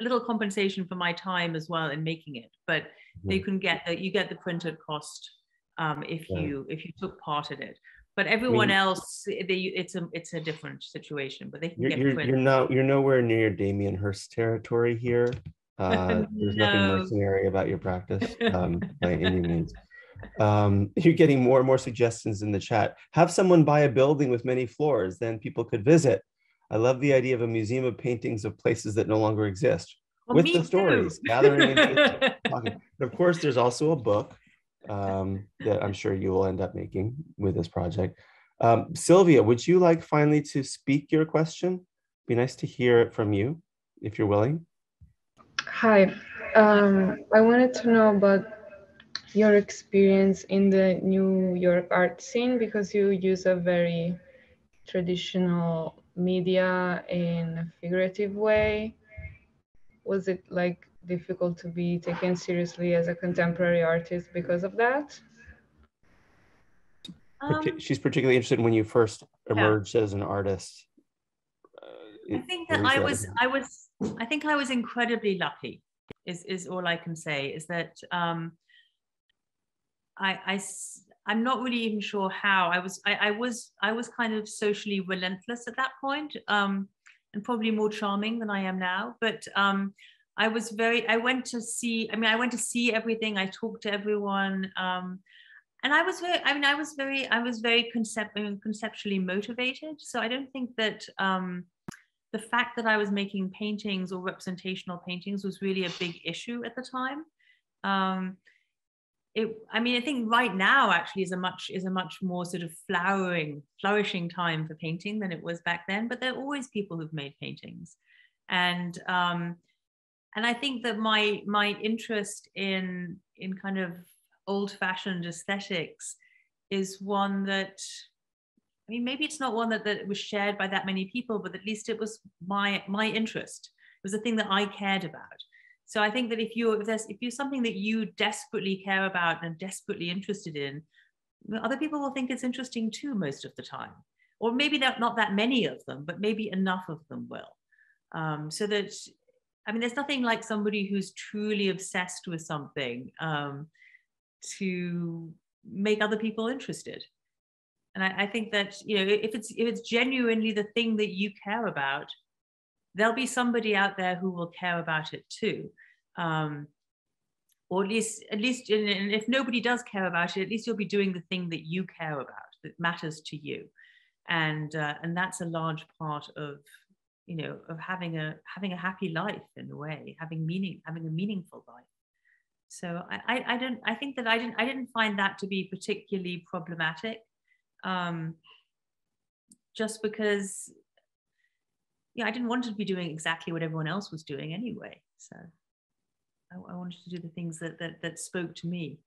little compensation for my time as well in making it, but you can get the printed cost if you took part in it. But everyone else, it's a different situation. But they can get printed. You're nowhere near Damien Hirst territory here. There's nothing mercenary about your practice by any means. You're getting more and more suggestions in the chat. Have someone buy a building with many floors, then people could visit. I love the idea of a museum of paintings of places that no longer exist. Well, with the stories, gathering. And of course, there's also a book that I'm sure you will end up making with this project. Sylvia, would you like finally to speak your question? Be nice to hear it from you, if you're willing. Hi, I wanted to know about your experience in the New York art scene, because you use a very traditional media in a figurative way. Was it like difficult to be taken seriously as a contemporary artist because of that? She's particularly interested in when you first emerged as an artist. I think that I was incredibly lucky, is all I can say, is that I'm not really even sure how. I was kind of socially relentless at that point, and probably more charming than I am now. But I went to see everything. I talked to everyone, and I was very conceptually motivated. So I don't think that the fact that I was making paintings or representational paintings was really a big issue at the time. I think right now actually is a much more sort of flourishing time for painting than it was back then. But there are always people who've made paintings, and I think that my interest in kind of old-fashioned aesthetics is one that, I mean, maybe it's not one that was shared by that many people, but at least it was my interest. It was the thing that I cared about. So I think that if you're something that you desperately care about and desperately interested in, other people will think it's interesting too most of the time, or maybe not that many of them, but maybe enough of them will. So that, I mean, there's nothing like somebody who's truly obsessed with something to make other people interested. And I think that, you know, if it's genuinely the thing that you care about, there'll be somebody out there who will care about it too. Or at least, and if nobody does care about it, at least you'll be doing the thing that you care about, that matters to you. And that's a large part of, you know, of having a happy life in a way, having a meaningful life. So I think that I didn't find that to be particularly problematic, just because, yeah, I didn't want to be doing exactly what everyone else was doing anyway. So I wanted to do the things that spoke to me.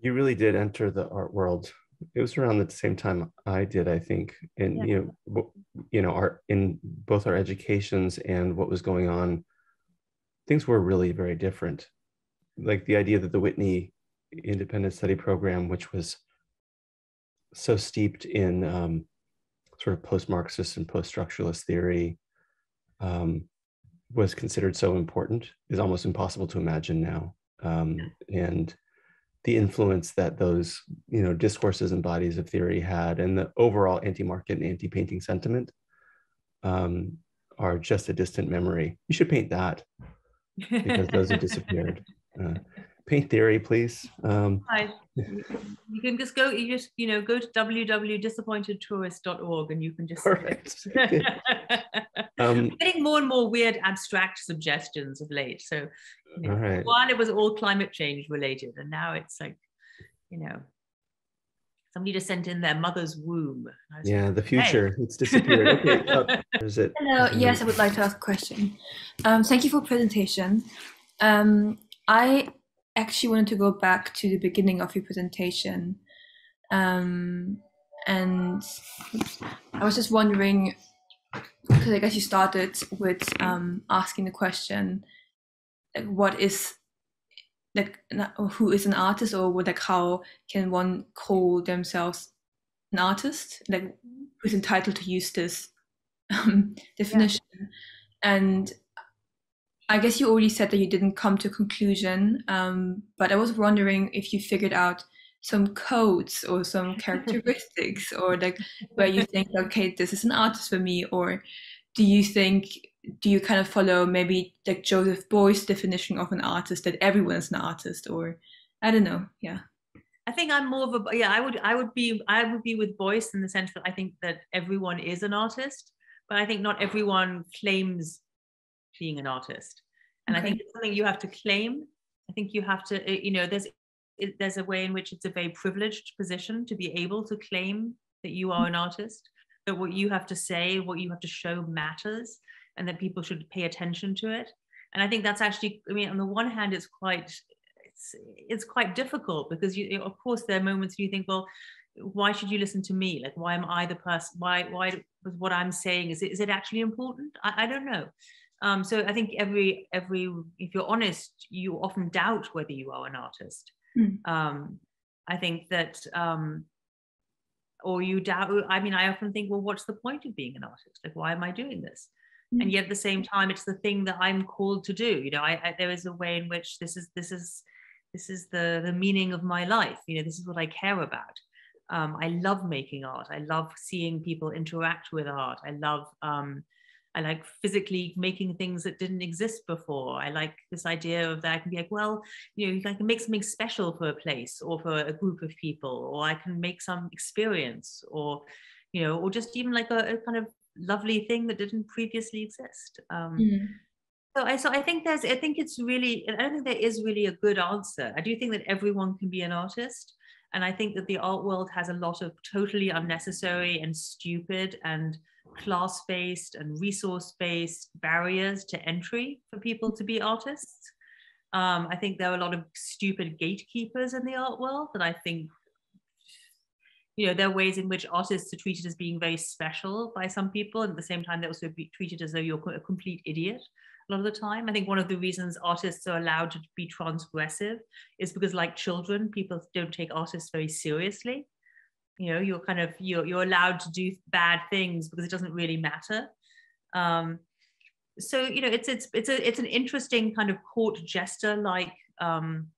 You really did enter the art world. It was around the same time I did, I think. And you know, art in both our educations and what was going on, things were really very different. Like the idea that the Whitney Independent Study Program, which was so steeped in sort of post-Marxist and post-structuralist theory, was considered so important is almost impossible to imagine now. And the influence that those, you know, discourses and bodies of theory had, and the overall anti-market and anti-painting sentiment are just a distant memory. You should paint that, because those have disappeared. Paint theory, please. You can just go, go to www.disappointedtourist.org and you can just. Correct. I'm getting more and more weird abstract suggestions of late. So, you know, one, it was all climate change related, and now it's like, you know, somebody just sent in their mother's womb. Yeah, the future. Hey. It's disappeared. Okay, there's it. Hello. Yes, I would like to ask a question. Thank you for presentation. I actually wanted to go back to the beginning of your presentation, and I was just wondering, because I guess you started with asking the question, like, what is, like, who is an artist, or what, like, how can one call themselves an artist, like, who's entitled to use this definition? Yeah. And I guess you already said that you didn't come to a conclusion, but I was wondering if you figured out some codes or some characteristics, or like where you think, okay, this is an artist for me, or do you think do you kind of follow maybe like Joseph Beuys' definition of an artist, that everyone is an artist, or I don't know? Yeah, I think I'm more of a, yeah, I would be with Beuys in the sense that I think that everyone is an artist, but I think not everyone claims being an artist. And I think it's something you have to claim. I think you have to, you know, there's a way in which it's a very privileged position to be able to claim that you are an artist, that what you have to say, what you have to show matters, and that people should pay attention to it. And I think that's actually, I mean, on the one hand, it's quite difficult, because you, of course, there are moments you think, well, why should you listen to me? Like, why am I the person? Why was what I'm saying, is it actually important? I don't know. So I think every if you're honest, you often doubt whether you are an artist. Mm. I think that, or you doubt, I mean, I often think, well, what's the point of being an artist? Like, why am I doing this? Mm. And yet at the same time, it's the thing that I'm called to do. You know, there is a way in which this is the meaning of my life. You know, this is what I care about. I love making art. I love seeing people interact with art. I like physically making things that didn't exist before. I like this idea of that I can be like, well, you know, I can make something special for a place or for a group of people, or I can make some experience, or, you know, or just even like a kind of lovely thing that didn't previously exist. So I think it's really, I don't think there is really a good answer. I do think that everyone can be an artist. And I think that the art world has a lot of totally unnecessary and stupid and class-based and resource-based barriers to entry for people to be artists. I think there are a lot of stupid gatekeepers in the art world, and I think, you know, there are ways in which artists are treated as being very special by some people, and at the same time they're also treated as though you're a complete idiot a lot of the time. I think one of the reasons artists are allowed to be transgressive is because, like children, people don't take artists very seriously. You know, you're allowed to do bad things because it doesn't really matter. So, you know, it's an interesting kind of court jester like kind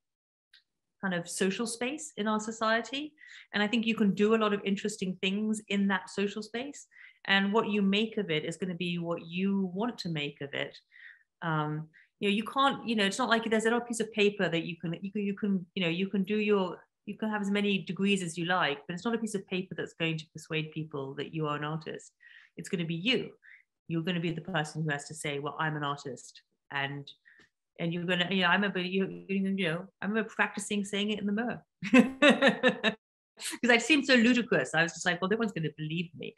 of social space in our society, and I think you can do a lot of interesting things in that social space, and what you make of it is going to be what you want to make of it. You know, you can't, you know, it's not like there's a piece of paper that you can do your, you can have as many degrees as you like, but it's not a piece of paper that's going to persuade people that you are an artist. It's going to be you. You're going to be the person who has to say, well, I'm an artist. And you're going to, you know, I remember practicing saying it in the mirror. Because I seemed so ludicrous. I was just like, well, no one's going to believe me.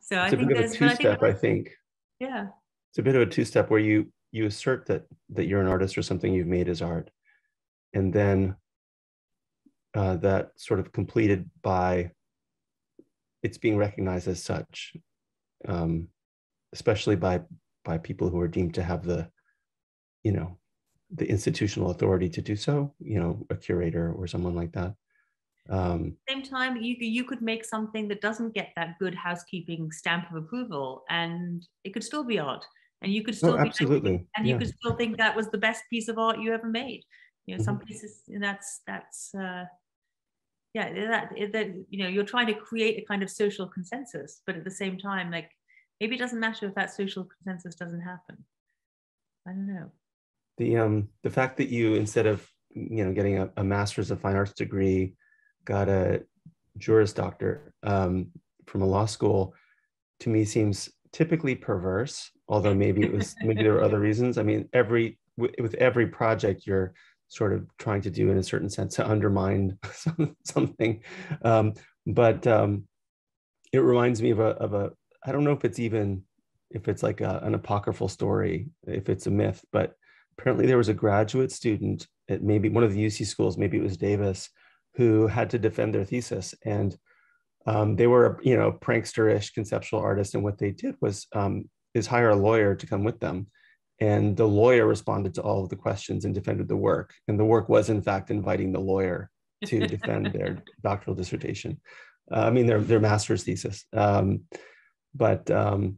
So I think there's a two-step, I think. Yeah. It's a bit of a two-step where you assert that you're an artist or something you've made as art. And then that sort of completed by it's being recognized as such, especially by people who are deemed to have the, you know, the institutional authority to do so, you know, a curator or someone like that. At the same time, you could make something that doesn't get that good housekeeping stamp of approval, and it could still be art, and you could still you could still think that was the best piece of art you ever made. You know, some places, and you know, you're trying to create a kind of social consensus, but at the same time, like, maybe it doesn't matter if that social consensus doesn't happen. I don't know. The fact that you, instead of, you know, getting a master's of fine arts degree, got a Juris Doctor from a law school, to me seems typically perverse, although maybe there are other reasons. I mean, with every project you're sort of trying to do, in a certain sense, to undermine something. But it reminds me of a, I don't know if it's like an apocryphal story, if it's a myth, but apparently there was a graduate student at maybe one of the UC schools, maybe it was Davis, who had to defend their thesis. And they were, you know, prankster-ish conceptual artist. And what they did was hire a lawyer to come with them. And the lawyer responded to all of the questions and defended the work. And the work was, in fact, inviting the lawyer to defend their doctoral dissertation. I mean, their master's thesis. But on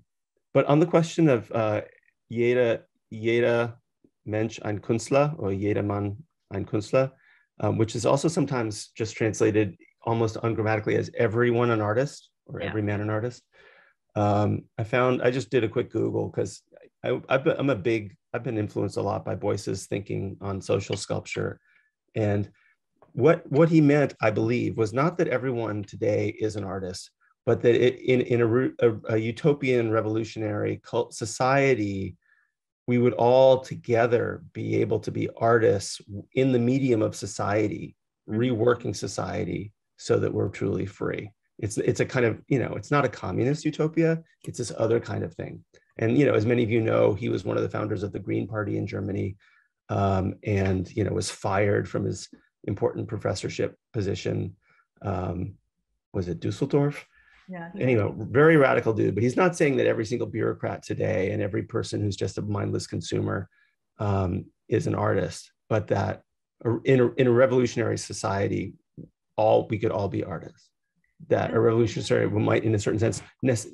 the question of jeder Mensch ein Künstler, or jedermann ein Künstler, which is also sometimes just translated almost ungrammatically as everyone an artist, or every man an artist. I just did a quick Google because I've been influenced a lot by Boyce's thinking on social sculpture. And what he meant, I believe, was not that everyone today is an artist, but that in a utopian revolutionary cult society, we would all together be able to be artists in the medium of society, reworking society so that we're truly free. It's a kind of, it's not a communist utopia, it's this other kind of thing. And, as many of you know, he was one of the founders of the Green Party in Germany, and, was fired from his important professorship position. Was it Dusseldorf? Yeah. Anyway, very radical dude, but he's not saying that every single bureaucrat today and every person who's just a mindless consumer is an artist, but that in a revolutionary society, we could all be artists. That a revolutionary might, in a certain sense,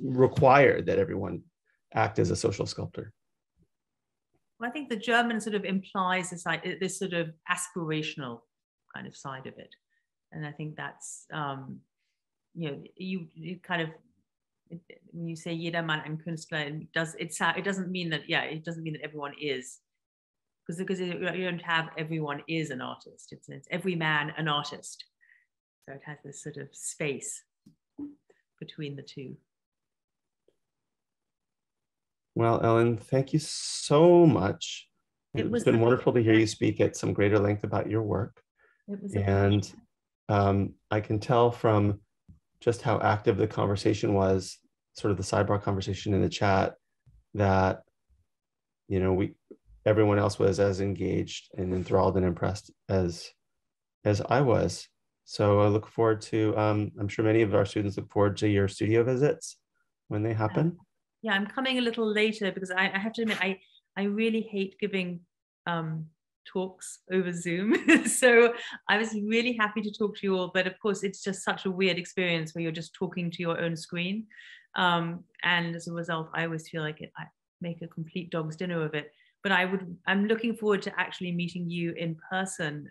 require that everyone act as a social sculptor. Well, I think the German sort of implies this sort of aspirational kind of side of it, and I think that's you kind of, when you say "Jedermann ein Künstler," it doesn't mean that everyone is, because you don't have everyone is an artist. It's every man an artist. So it has this sort of space between the two. Well, Ellen, thank you so much. It's been wonderful to hear you speak at some greater length about your work. And I can tell from just how active the conversation was, sort of the sidebar conversation in the chat, that everyone else was as engaged and enthralled and impressed as I was. So I look forward to, I'm sure many of our students look forward to your studio visits when they happen. Yeah, I'm coming a little later because I have to admit, I really hate giving talks over Zoom. So I was really happy to talk to you all, but of course it's just such a weird experience where you're just talking to your own screen. And as a result, I always feel like I make a complete dog's dinner of it. But I'm looking forward to actually meeting you in person,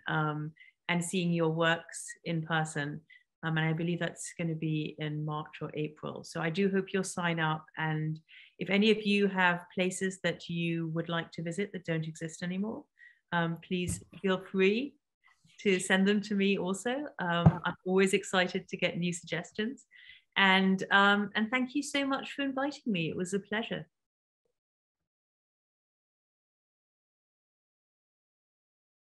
and seeing your works in person. And I believe that's going to be in March or April. So I do hope you'll sign up. And if any of you have places that you would like to visit that don't exist anymore, please feel free to send them to me also. I'm always excited to get new suggestions. And thank you so much for inviting me. It was a pleasure.